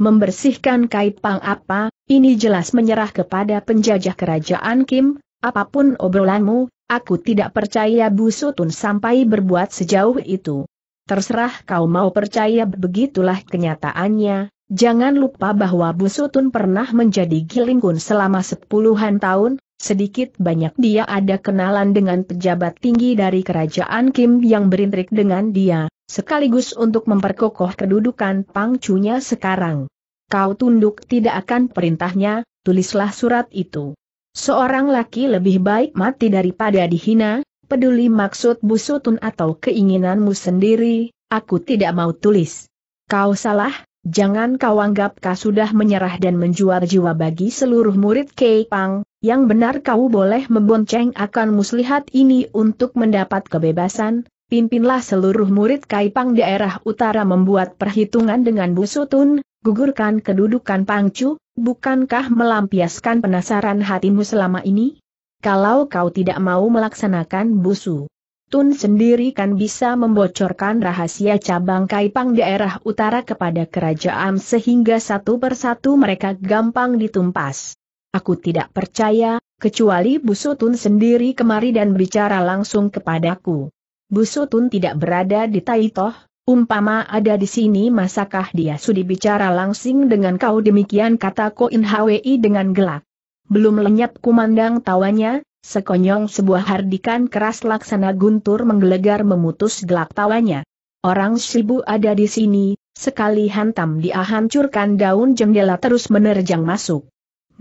Membersihkan Kai Pang apa? Ini jelas menyerah kepada penjajah kerajaan Kim. Apapun obrolanmu, aku tidak percaya Bu Sutun sampai berbuat sejauh itu. Terserah kau mau percaya, begitulah kenyataannya. Jangan lupa bahwa Bu Sutun pernah menjadi gilingkun selama 10-an tahun, sedikit banyak dia ada kenalan dengan pejabat tinggi dari kerajaan Kim yang berintrik dengan dia, sekaligus untuk memperkokoh kedudukan pangcunya sekarang. Kau tunduk tidak akan perintahnya, tulislah surat itu. Seorang laki lebih baik mati daripada dihina. Peduli maksud Bu Sutun atau keinginanmu sendiri, aku tidak mau tulis. Kau salah, jangan kau anggap kau sudah menyerah dan menjual jiwa bagi seluruh murid Kai Pang. Yang benar kau boleh membonceng akan muslihat ini untuk mendapat kebebasan. Pimpinlah seluruh murid Kai Pang daerah utara membuat perhitungan dengan Bu Sutun, gugurkan kedudukan Pangcu, bukankah melampiaskan penasaran hatimu selama ini? Kalau kau tidak mau melaksanakan Bu Sutun sendiri kan bisa membocorkan rahasia cabang Kai Pang daerah utara kepada kerajaan sehingga satu persatu mereka gampang ditumpas. Aku tidak percaya, kecuali Bu Sutun sendiri kemari dan bicara langsung kepadaku. Bu Sutun tidak berada di Taitoh. Umpama ada di sini masakah dia sudi bicara langsung dengan kau? Demikian kata Ko In Hwi dengan gelak. Belum lenyap kumandang tawanya, sekonyong sebuah hardikan keras laksana guntur menggelegar memutus gelak tawanya. Orang Sibu ada di sini, sekali hantam dia hancurkan daun jendela terus menerjang masuk.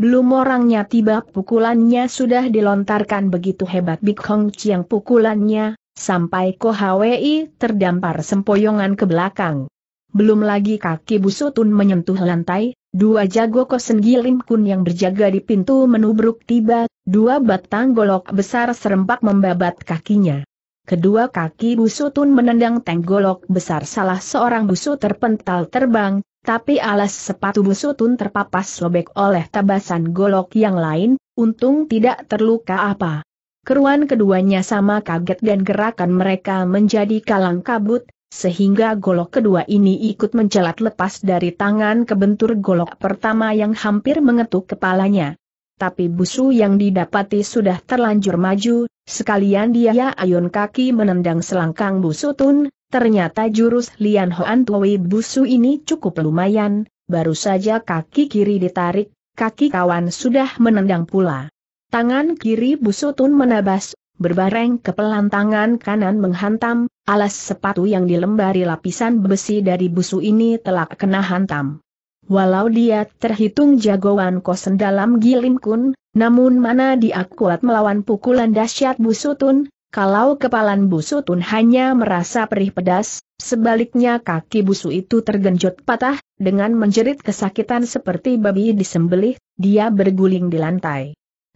Belum orangnya tiba pukulannya sudah dilontarkan begitu hebat Big Hong Chiang pukulannya. Sampai Ko Hwi terdampar sempoyongan ke belakang. Belum lagi kaki Bu Sutun menyentuh lantai, dua jago kosen gilim kun yang berjaga di pintu menubruk tiba, dua batang golok besar serempak membabat kakinya. Kedua kaki Bu Sutun menendang tank golok besar salah seorang busu terpental terbang, tapi alas sepatu Bu Sutun terpapas robek oleh tabasan golok yang lain, untung tidak terluka apa. Keruan keduanya sama kaget dan gerakan mereka menjadi kalang kabut, sehingga golok kedua ini ikut mencelat lepas dari tangan kebentur golok pertama yang hampir mengetuk kepalanya. Tapi busu yang didapati sudah terlanjur maju, sekalian dia ayun kaki menendang selangkang Bu Sutun. Ternyata jurus Lian Hoan Tui busu ini cukup lumayan, baru saja kaki kiri ditarik, kaki kawan sudah menendang pula. Tangan kiri Bu Sutun menabas, berbareng ke pelan tangan kanan menghantam, alas sepatu yang dilembari lapisan besi dari busu ini telah kena hantam. Walau dia terhitung jagoan kosen dalam gilim kun, namun mana dia kuat melawan pukulan dahsyat Bu Sutun, kalau kepalan Bu Sutun hanya merasa perih pedas, sebaliknya kaki busu itu tergenjot patah, dengan menjerit kesakitan seperti babi disembelih, dia berguling di lantai.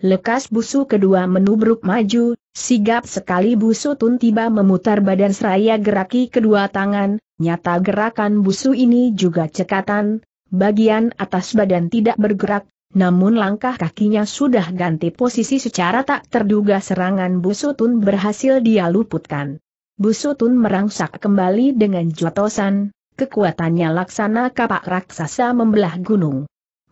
Lekas busu kedua menubruk maju, sigap sekali Bu Sutun tiba memutar badan seraya geraki kedua tangan, nyata gerakan busu ini juga cekatan, bagian atas badan tidak bergerak, namun langkah kakinya sudah ganti posisi secara tak terduga serangan Bu Sutun berhasil dia luputkan. Bu Sutun merangsak kembali dengan jotosan, kekuatannya laksana kapak raksasa membelah gunung.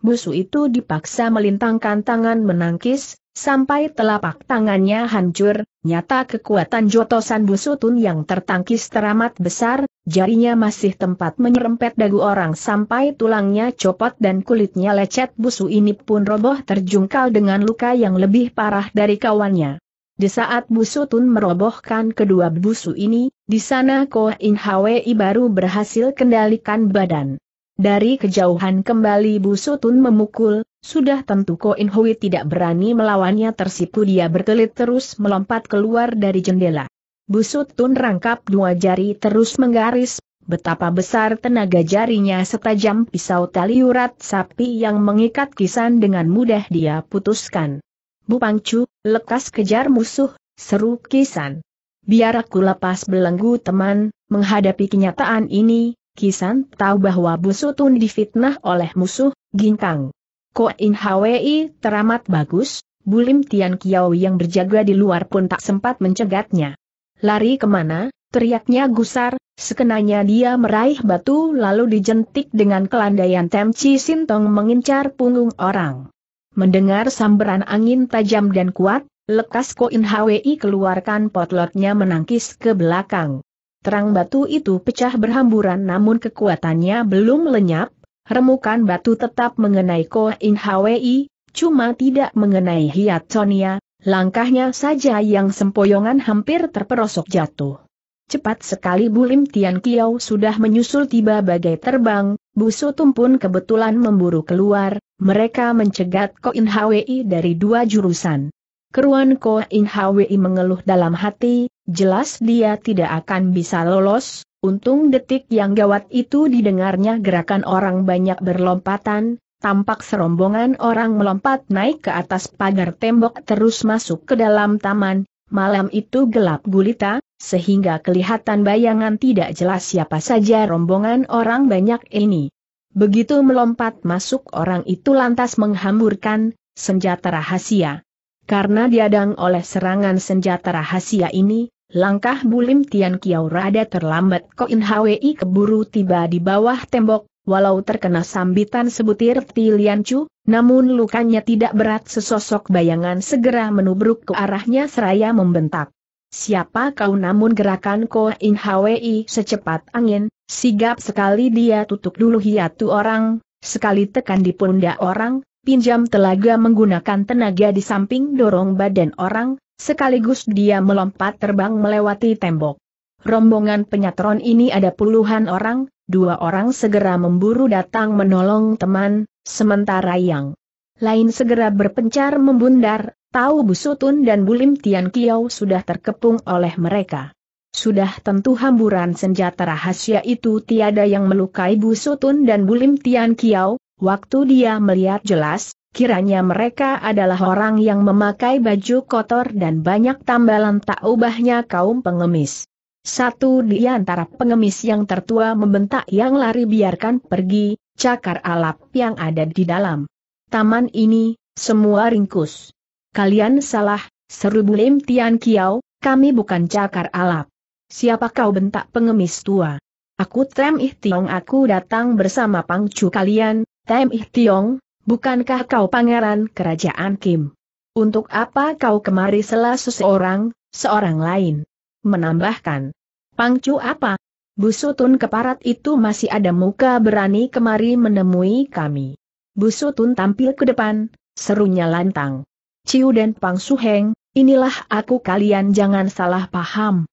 Busu itu dipaksa melintangkan tangan menangkis, sampai telapak tangannya hancur, nyata kekuatan jotosan Bu Sutun yang tertangkis teramat besar, jarinya masih tempat menyerempet dagu orang sampai tulangnya copot dan kulitnya lecet. Busu ini pun roboh terjungkal dengan luka yang lebih parah dari kawannya. Di saat Bu Sutun merobohkan kedua busu ini, di sana Ko In Hwi baru berhasil kendalikan badan. Dari kejauhan kembali Bu Sutun memukul, sudah tentu Ko In Hwi tidak berani melawannya tersipu dia berkelit terus melompat keluar dari jendela. Bu Sutun rangkap dua jari terus menggaris, betapa besar tenaga jarinya setajam pisau tali urat sapi yang mengikat kisan dengan mudah dia putuskan. Bu Pangcu, lekas kejar musuh, seru Kisan. Biar aku lepas belenggu teman, menghadapi kenyataan ini. Kisan tahu bahwa Bu Sutun difitnah oleh musuh, ginkang. Ko In Hwi teramat bagus, Bulim Tian Kiao yang berjaga di luar pun tak sempat mencegatnya. Lari kemana, teriaknya gusar, sekenanya dia meraih batu lalu dijentik dengan kelandaian Tem Seing mengincar punggung orang. Mendengar sambaran angin tajam dan kuat, lekas Ko In Hwi keluarkan potlotnya menangkis ke belakang. Terang batu itu pecah berhamburan namun kekuatannya belum lenyap, remukan batu tetap mengenai Ko In Hwi, cuma tidak mengenai Hiat Sonia, langkahnya saja yang sempoyongan hampir terperosok jatuh. Cepat sekali Bulim Tian Kiao sudah menyusul tiba bagai terbang, Bu Sutun pun kebetulan memburu keluar, mereka mencegat Ko In Hwi dari dua jurusan. Keruan Ko In Hwi mengeluh dalam hati, jelas dia tidak akan bisa lolos, untung detik yang gawat itu didengarnya gerakan orang banyak berlompatan, tampak serombongan orang melompat naik ke atas pagar tembok terus masuk ke dalam taman, malam itu gelap gulita, sehingga kelihatan bayangan tidak jelas siapa saja rombongan orang banyak ini. Begitu melompat masuk orang itu lantas menghamburkan senjata rahasia. Karena diadang oleh serangan senjata rahasia ini, langkah Bulim Tian Kiao rada terlambat. Ko In Hwi keburu tiba di bawah tembok, walau terkena sambitan sebutir Tilian Chu, namun lukanya tidak berat. Sesosok bayangan segera menubruk ke arahnya seraya membentak. Siapa kau? Namun gerakan Ko In Hwi secepat angin, sigap sekali dia tutup dulu hiatu orang, sekali tekan di pundak orang, pinjam telaga menggunakan tenaga di samping dorong badan orang, sekaligus dia melompat terbang melewati tembok. Rombongan penyetron ini ada puluhan orang, dua orang segera memburu datang menolong teman, sementara yang lain segera berpencar membundar, tahu Bu Sutun dan Bulim Tian Kiao sudah terkepung oleh mereka. Sudah tentu hamburan senjata rahasia itu tiada yang melukai Bu Sutun dan Bulim Tian Kiao. Waktu dia melihat jelas, kiranya mereka adalah orang yang memakai baju kotor dan banyak tambalan tak ubahnya kaum pengemis. Satu di antara pengemis yang tertua membentak, "Yang lari biarkan pergi, cakar alap yang ada di dalam taman ini, semua ringkus." "Kalian salah," seru Bulim Tian Kiao, "kami bukan cakar alap." "Siapa kau?" bentak pengemis tua. "Aku Tem Ihtiong, aku datang bersama pangcu kalian." "Tem Ihtiong, bukankah kau pangeran kerajaan Kim? Untuk apa kau kemari?" sela seorang lain menambahkan. "Pangcu apa? Bu Sutun keparat itu masih ada muka berani kemari menemui kami." Bu Sutun tampil ke depan, serunya lantang. "Ciu dan Pang Suheng, inilah aku, kalian jangan salah paham."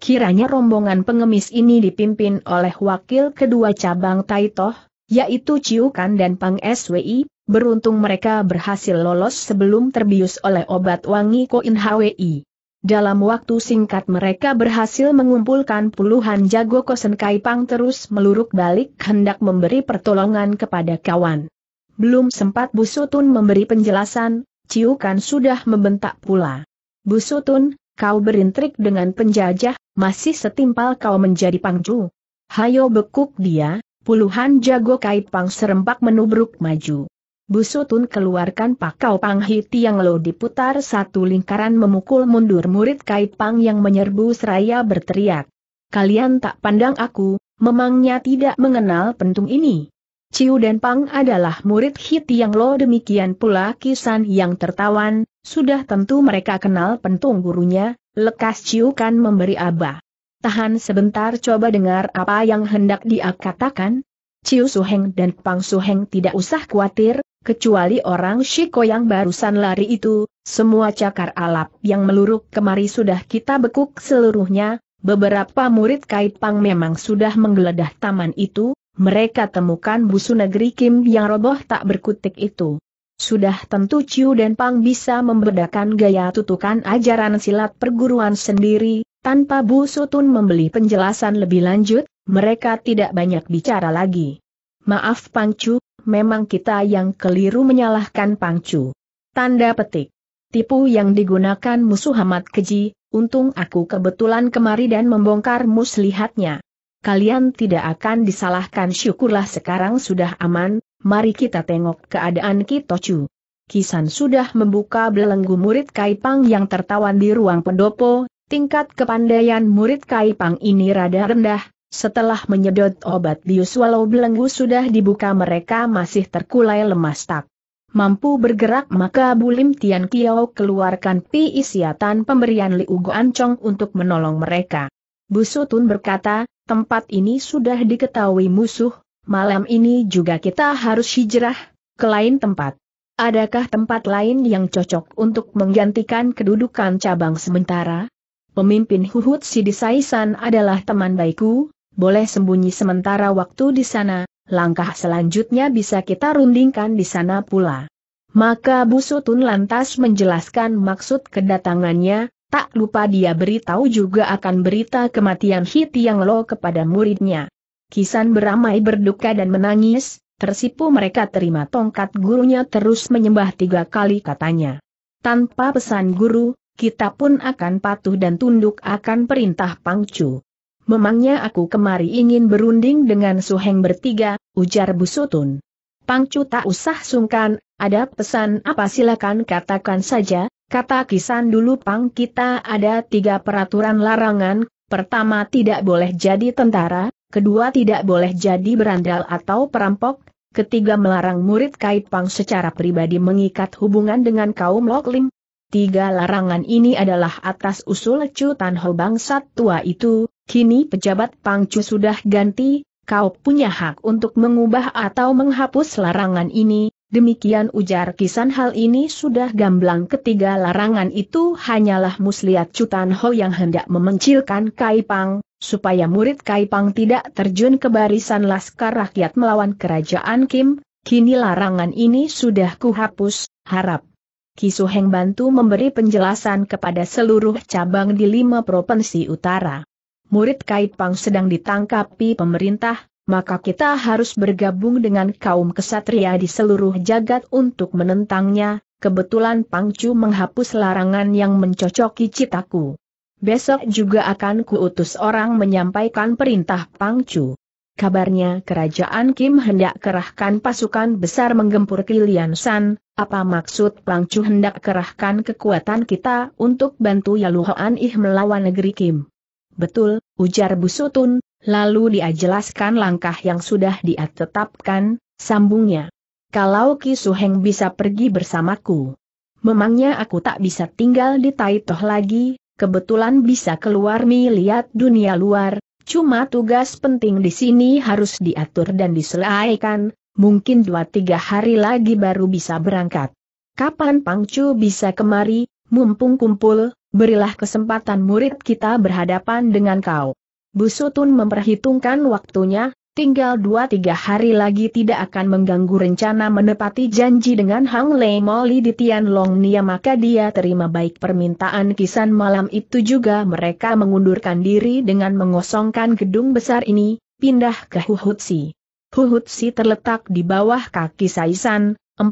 Kiranya rombongan pengemis ini dipimpin oleh wakil kedua cabang Taitoh, yaitu Chiu Kan dan Pang SWI. Beruntung mereka berhasil lolos sebelum terbius oleh obat wangi Ko In Hwi. Dalam waktu singkat mereka berhasil mengumpulkan puluhan jago kosen. Kai Pang terus meluruk balik hendak memberi pertolongan kepada kawan. Belum sempat Bu Sutun memberi penjelasan, Chiu Kan sudah membentak pula. "Bu Sutun, kau berintrik dengan penjajah, masih setimpal kau menjadi pangcu. Hayo!" bekuk dia. Puluhan jago Kai Pang serempak menubruk maju. Bu Sutun keluarkan pakau Pang Hitiang Lo, diputar satu lingkaran memukul mundur murid Kai Pang yang menyerbu seraya berteriak, "Kalian tak pandang aku, memangnya tidak mengenal pentung ini?" Ciu dan Pang adalah murid Hitiang Lo, demikian pula Kisan yang tertawan. Sudah tentu mereka kenal pentung gurunya. Lekas Chiu Kan memberi aba. "Tahan sebentar, coba dengar apa yang hendak dia katakan." "Ciu Suheng dan Pang Suheng tidak usah khawatir, kecuali orang Shiko yang barusan lari itu, semua cakar alap yang meluruk kemari sudah kita bekuk seluruhnya. Beberapa murid Kai Pang memang sudah menggeledah taman itu, mereka temukan busu negeri Kim yang roboh tak berkutik itu." Sudah tentu Ciu dan Pang bisa membedakan gaya tutukan ajaran silat perguruan sendiri. Tanpa Bu Sutun membeli penjelasan lebih lanjut, mereka tidak banyak bicara lagi. "Maaf pangcu, memang kita yang keliru menyalahkan pangcu." Tanda petik. Tipu yang digunakan musuh amat keji, untung aku kebetulan kemari dan membongkar muslihatnya. "Kalian tidak akan disalahkan, syukurlah sekarang sudah aman. Mari kita tengok keadaan Kitochu." Kisan sudah membuka belenggu murid Kai Pang yang tertawan di ruang pendopo. Tingkat kepandaian murid Kai Pang ini rada rendah. Setelah menyedot obat bius walau belenggu sudah dibuka, mereka masih terkulai lemas tak mampu bergerak. Maka Bulim Tian Kiao keluarkan piisiatan pemberian Liu Go Ancong untuk menolong mereka. Bu Sutun berkata, "Tempat ini sudah diketahui musuh. Malam ini juga kita harus hijrah ke lain tempat. Adakah tempat lain yang cocok untuk menggantikan kedudukan cabang sementara?" "Pemimpin Huhut Si di Saisan adalah teman baikku, boleh sembunyi sementara waktu di sana, langkah selanjutnya bisa kita rundingkan di sana pula." Maka Bu Sutun lantas menjelaskan maksud kedatangannya, tak lupa dia beritahu juga akan berita kematian Hitiang Lo kepada muridnya. Kisan beramai berduka dan menangis, tersipu mereka terima tongkat gurunya terus menyembah tiga kali. Katanya, "Tanpa pesan guru, kita pun akan patuh dan tunduk akan perintah pangcu. Memangnya aku kemari ingin berunding dengan Suheng bertiga, ujar Bu Sutun. Pangcu tak usah sungkan, ada pesan apa silakan katakan saja, kata kisan dulu Pang. Kita ada 3 peraturan larangan, pertama tidak boleh jadi tentara, kedua tidak boleh jadi berandal atau perampok, ketiga melarang murid Kai Pang secara pribadi mengikat hubungan dengan kaum Loklim. 3 larangan ini adalah atas usul Chu Tan Ho bangsat tua itu, kini pejabat Pangcu sudah ganti, kau punya hak untuk mengubah atau menghapus larangan ini, demikian ujar kisan. Hal ini sudah gamblang. Ketiga larangan itu hanyalah muslihat Chu Tan Ho yang hendak memencilkan Kai Pang, supaya murid Kai Pang tidak terjun ke barisan laskar rakyat melawan kerajaan Kim, kini larangan ini sudah kuhapus, harap Kisuheng bantu memberi penjelasan kepada seluruh cabang di 5 provinsi utara. Murid Kai Pang sedang ditangkapi pemerintah, maka kita harus bergabung dengan kaum kesatria di seluruh jagat untuk menentangnya. Kebetulan Pangcu menghapus larangan yang mencocoki citaku. Besok juga akan kuutus orang menyampaikan perintah Pangcu. Kabarnya kerajaan Kim hendak kerahkan pasukan besar menggempur Kilian San. Apa maksud Pangcu hendak kerahkan kekuatan kita untuk bantu Yaluhoan Ih melawan negeri Kim? Betul, ujar Bu Sutun, lalu dia jelaskan langkah yang sudah dia tetapkan, sambungnya. Kalau Ki Suheng bisa pergi bersamaku. Memangnya aku tak bisa tinggal di Taitoh lagi, kebetulan bisa keluar melihat dunia luar, cuma tugas penting di sini harus diatur dan diselesaikan. Mungkin 2-3 hari lagi baru bisa berangkat. Kapan Pangcu bisa kemari? Mumpung kumpul, berilah kesempatan murid kita berhadapan dengan kau. Bu Sutun memperhitungkan waktunya, tinggal 2-3 hari lagi tidak akan mengganggu rencana menepati janji dengan Hang Lei Moli di Tianlong Nia, maka dia terima baik permintaan kisan. Malam itu juga mereka mengundurkan diri dengan mengosongkan gedung besar ini, pindah ke Huhut Si. Huhut Si terletak di bawah kaki Saisan, 40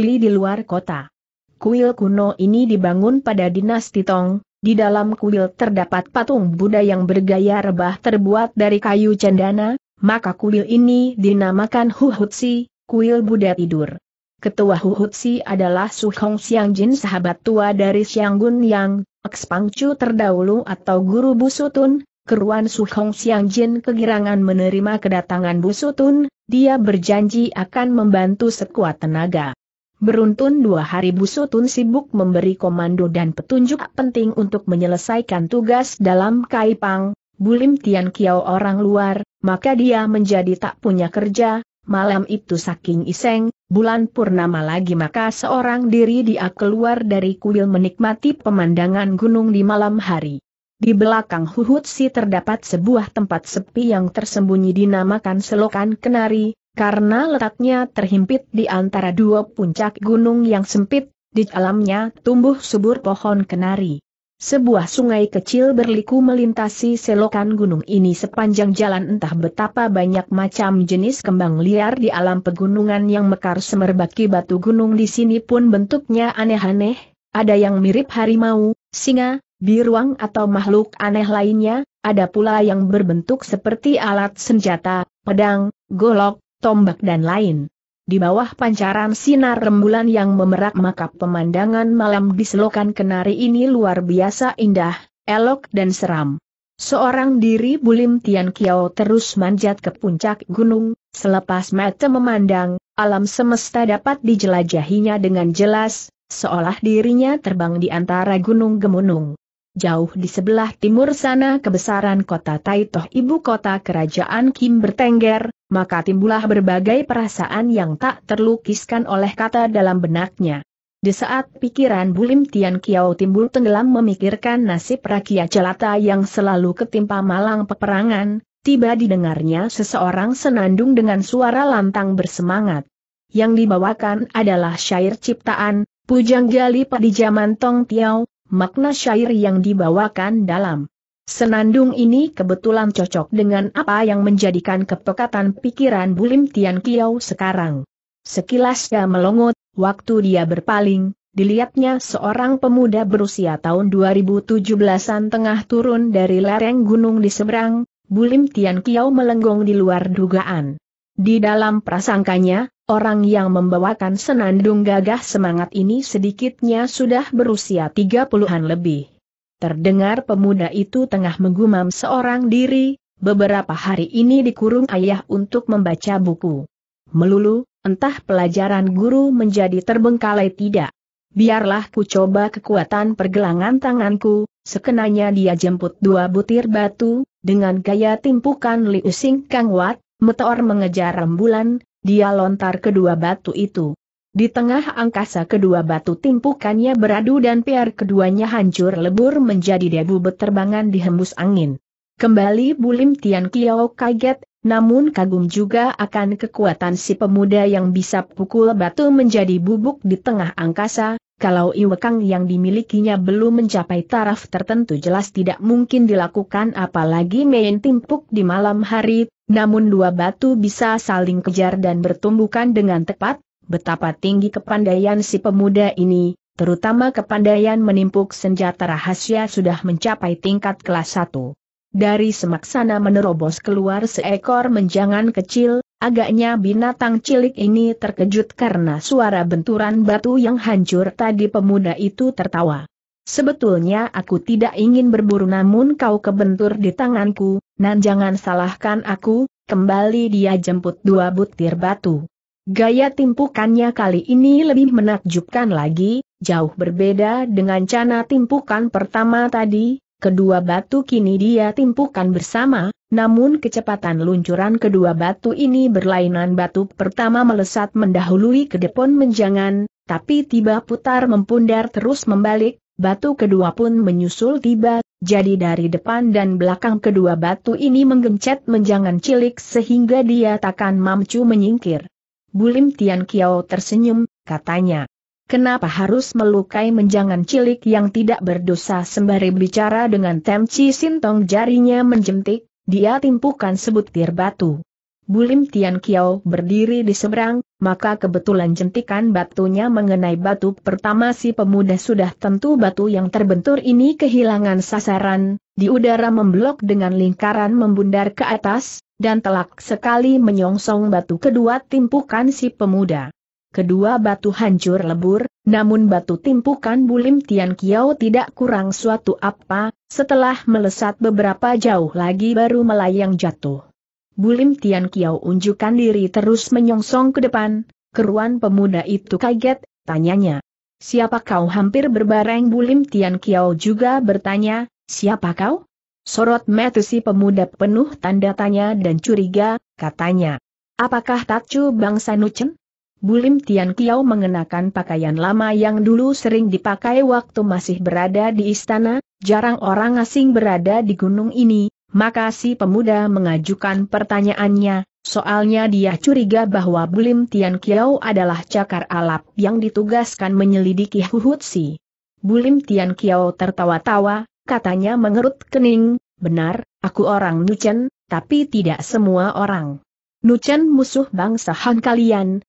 li di luar kota. Kuil kuno ini dibangun pada dinasti Tong. Di dalam kuil terdapat patung Buddha yang bergaya rebah terbuat dari kayu cendana, maka kuil ini dinamakan Huhut Si, kuil Buddha tidur. Ketua Huhut Si adalah Su Hong Xiang Jin, sahabat tua dari Xianggun Yang, eks-Pangcu terdahulu atau guru Bu Sutun. Keruan Su Hong Xiang Jin kegirangan menerima kedatangan Bu Sutun, dia berjanji akan membantu sekuat tenaga. Beruntun 2 hari Bu Sutun sibuk memberi komando dan petunjuk penting untuk menyelesaikan tugas dalam Kai Pang. Bulim Tian Kiao orang luar, maka dia menjadi tak punya kerja. Malam itu saking iseng, bulan purnama lagi, maka seorang diri dia keluar dari kuil menikmati pemandangan gunung di malam hari. Di belakang Huhut Si terdapat sebuah tempat sepi yang tersembunyi dinamakan Selokan Kenari, karena letaknya terhimpit di antara 2 puncak gunung yang sempit, di dalamnya tumbuh subur pohon kenari. Sebuah sungai kecil berliku melintasi selokan gunung ini sepanjang jalan. Entah betapa banyak macam jenis kembang liar di alam pegunungan yang mekar semerbaki batu gunung. Di sini pun bentuknya aneh-aneh, ada yang mirip harimau, singa, biruang atau makhluk aneh lainnya, ada pula yang berbentuk seperti alat senjata, pedang, golok, tombak dan lain. Di bawah pancaran sinar rembulan yang memerak, maka pemandangan malam di Selokan Kenari ini luar biasa indah, elok dan seram. Seorang diri Bulim Tian Kiao terus manjat ke puncak gunung, selepas mata memandang, alam semesta dapat dijelajahinya dengan jelas, seolah dirinya terbang di antara gunung-gemunung. Jauh di sebelah timur sana kebesaran kota Taitoh, ibu kota kerajaan Kim, bertengger, maka timbullah berbagai perasaan yang tak terlukiskan oleh kata dalam benaknya. Di saat pikiran Bulim Tian Kiao timbul tenggelam memikirkan nasib rakyat jelata yang selalu ketimpa malang peperangan, tiba didengarnya seseorang senandung dengan suara lantang bersemangat. Yang dibawakan adalah syair ciptaan, Pujang Gali Padijaman Tong Tiao. Makna syair yang dibawakan dalam senandung ini kebetulan cocok dengan apa yang menjadikan kepekatan pikiran Bulim Tian Kiao sekarang. Sekilas dia melongot, waktu dia berpaling, dilihatnya seorang pemuda berusia tahun 2017-an tengah turun dari lereng gunung di seberang. Bulim Tian Kiao melenggong di luar dugaan. Di dalam prasangkanya, orang yang membawakan senandung gagah semangat ini sedikitnya sudah berusia 30-an lebih. Terdengar pemuda itu tengah menggumam seorang diri, beberapa hari ini dikurung ayah untuk membaca buku. Melulu, entah pelajaran guru menjadi terbengkalai tidak. Biarlah ku coba kekuatan pergelangan tanganku, sekenanya dia jemput dua butir batu, dengan gaya timpukan Liu Sing Kang Wat, meteor mengejar rembulan. Dia lontar kedua batu itu. Di tengah angkasa kedua batu timpukannya beradu dan piar keduanya hancur lebur menjadi debu beterbangan dihembus angin. Kembali Bulim Tian Kiao kaget, namun kagum juga akan kekuatan si pemuda yang bisa pukul batu menjadi bubuk di tengah angkasa. Kalau iwekang yang dimilikinya belum mencapai taraf tertentu jelas tidak mungkin dilakukan apalagi main timpuk di malam hari. Namun dua batu bisa saling kejar dan bertumbukan dengan tepat, betapa tinggi kepandaian si pemuda ini, terutama kepandaian menimpuk senjata rahasia sudah mencapai tingkat kelas 1. Dari semak sana menerobos keluar seekor menjangan kecil, agaknya binatang cilik ini terkejut karena suara benturan batu yang hancur tadi. Pemuda itu tertawa. Sebetulnya aku tidak ingin berburu namun kau kebentur di tanganku, nan jangan salahkan aku. Kembali dia jemput dua butir batu. Gaya timpukannya kali ini lebih menakjubkan lagi, jauh berbeda dengan cana timpukan pertama tadi. Kedua batu kini dia timpukan bersama, namun kecepatan luncuran kedua batu ini berlainan. Batu pertama melesat mendahului kedepon menjangan, tapi tiba putar mempundar terus membalik. Batu kedua pun menyusul tiba, jadi dari depan dan belakang kedua batu ini menggencet menjangan cilik sehingga dia takkan mampu menyingkir. Bulim Tian Kiao tersenyum, katanya, "Kenapa harus melukai menjangan cilik yang tidak berdosa?" Sembari bicara dengan Tem Seing jarinya menjentik, dia timpukan sebutir batu. Bulim Tian Kiao berdiri di seberang, maka kebetulan jentikan batunya mengenai batu pertama si pemuda. Sudah tentu batu yang terbentur ini kehilangan sasaran, di udara memblok dengan lingkaran membundar ke atas, dan telak sekali menyongsong batu kedua timpukan si pemuda. Kedua batu hancur lebur, namun batu timpukan Bulim Tian Kiao tidak kurang suatu apa, setelah melesat beberapa jauh lagi baru melayang jatuh. Bulim Tian Kiao unjukkan diri terus menyongsong ke depan. Keruan pemuda itu kaget, tanyanya, "Siapa kau?" Hampir berbareng Bulim Tian Kiao juga bertanya, "Siapa kau?" Sorot mata si pemuda penuh tanda tanya dan curiga, katanya, "Apakah Tatcu bangsa Nuchen?" Bulim Tian Kiao mengenakan pakaian lama yang dulu sering dipakai waktu masih berada di istana, jarang orang asing berada di gunung ini. Maka si pemuda mengajukan pertanyaannya, soalnya dia curiga bahwa Bulim Tian Kiao adalah cakar alap yang ditugaskan menyelidiki Huhut Si. Bulim Tian Kiao tertawa-tawa, katanya mengerut kening, "Benar, aku orang Nuchen, tapi tidak semua orang. Nuchen musuh bangsa Han kalian.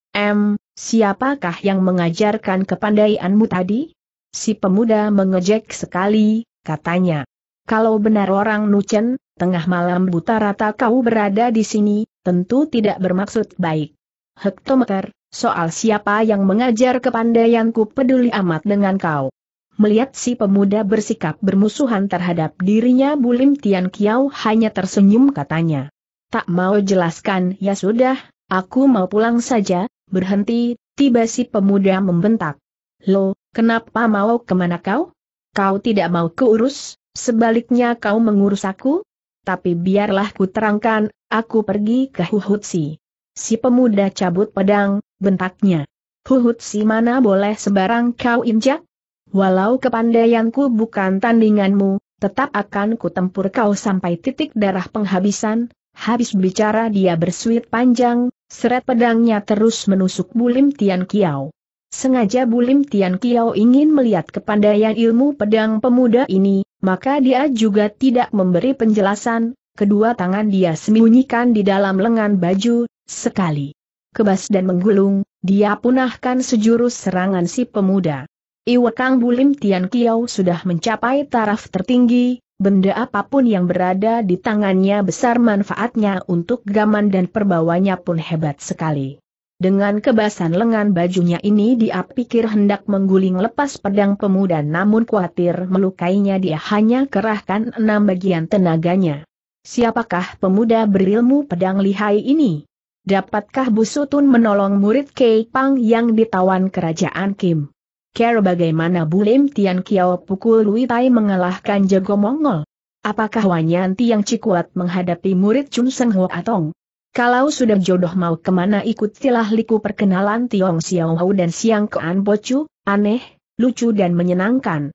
Siapakah yang mengajarkan kepandaianmu tadi?" Si pemuda mengejek sekali, katanya, "Kalau benar orang Nuchen, tengah malam buta rata kau berada di sini, tentu tidak bermaksud baik." "Hektometer, soal siapa yang mengajar kepandaianku peduli amat dengan kau." Melihat si pemuda bersikap bermusuhan terhadap dirinya, Bulim Tian Kiao hanya tersenyum, katanya, "Tak mau jelaskan?" "Ya sudah, aku mau pulang saja." "Berhenti," tiba si pemuda membentak. "Loh, kenapa? Mau kemana kau? Kau tidak mau keurus, sebaliknya kau mengurus aku? Tapi biarlah ku terangkan, aku pergi ke Huhut Si." Si pemuda cabut pedang, bentaknya, "Huhut Si mana boleh sembarang kau injak? Walau kepandaianku bukan tandinganmu, tetap akan ku tempur kau sampai titik darah penghabisan." Habis bicara dia bersuit panjang, seret pedangnya terus menusuk Bulim Tian Kiao. Sengaja Bulim Tian Kiao ingin melihat kepandaian ilmu pedang pemuda ini, maka dia juga tidak memberi penjelasan. Kedua tangan dia sembunyikan di dalam lengan baju, sekali kebas dan menggulung, dia punahkan sejurus serangan si pemuda. Iwekang Bulim Tian Kiao sudah mencapai taraf tertinggi, Benda apapun yang berada di tangannya besar manfaatnya untuk gaman dan perbawanya pun hebat sekali. Dengan kebasan lengan bajunya ini dia pikir hendak mengguling lepas pedang pemuda, namun khawatir melukainya dia hanya kerahkan 6 bagian tenaganya. Siapakah pemuda berilmu pedang lihai ini? Dapatkah Bu Sutun menolong murid Kai Pang yang ditawan kerajaan Kim? Kira bagaimana Bulim Tian Kiao pukul Lui Tai mengalahkan jago Mongol? Apakah Wanyan Tiang Cikuat menghadapi murid Chun Seng Ho Atong? Kalau sudah jodoh mau kemana ikutilah liku perkenalan Tiong Xiao Hou dan Siang Kean Bocu, aneh, lucu dan menyenangkan.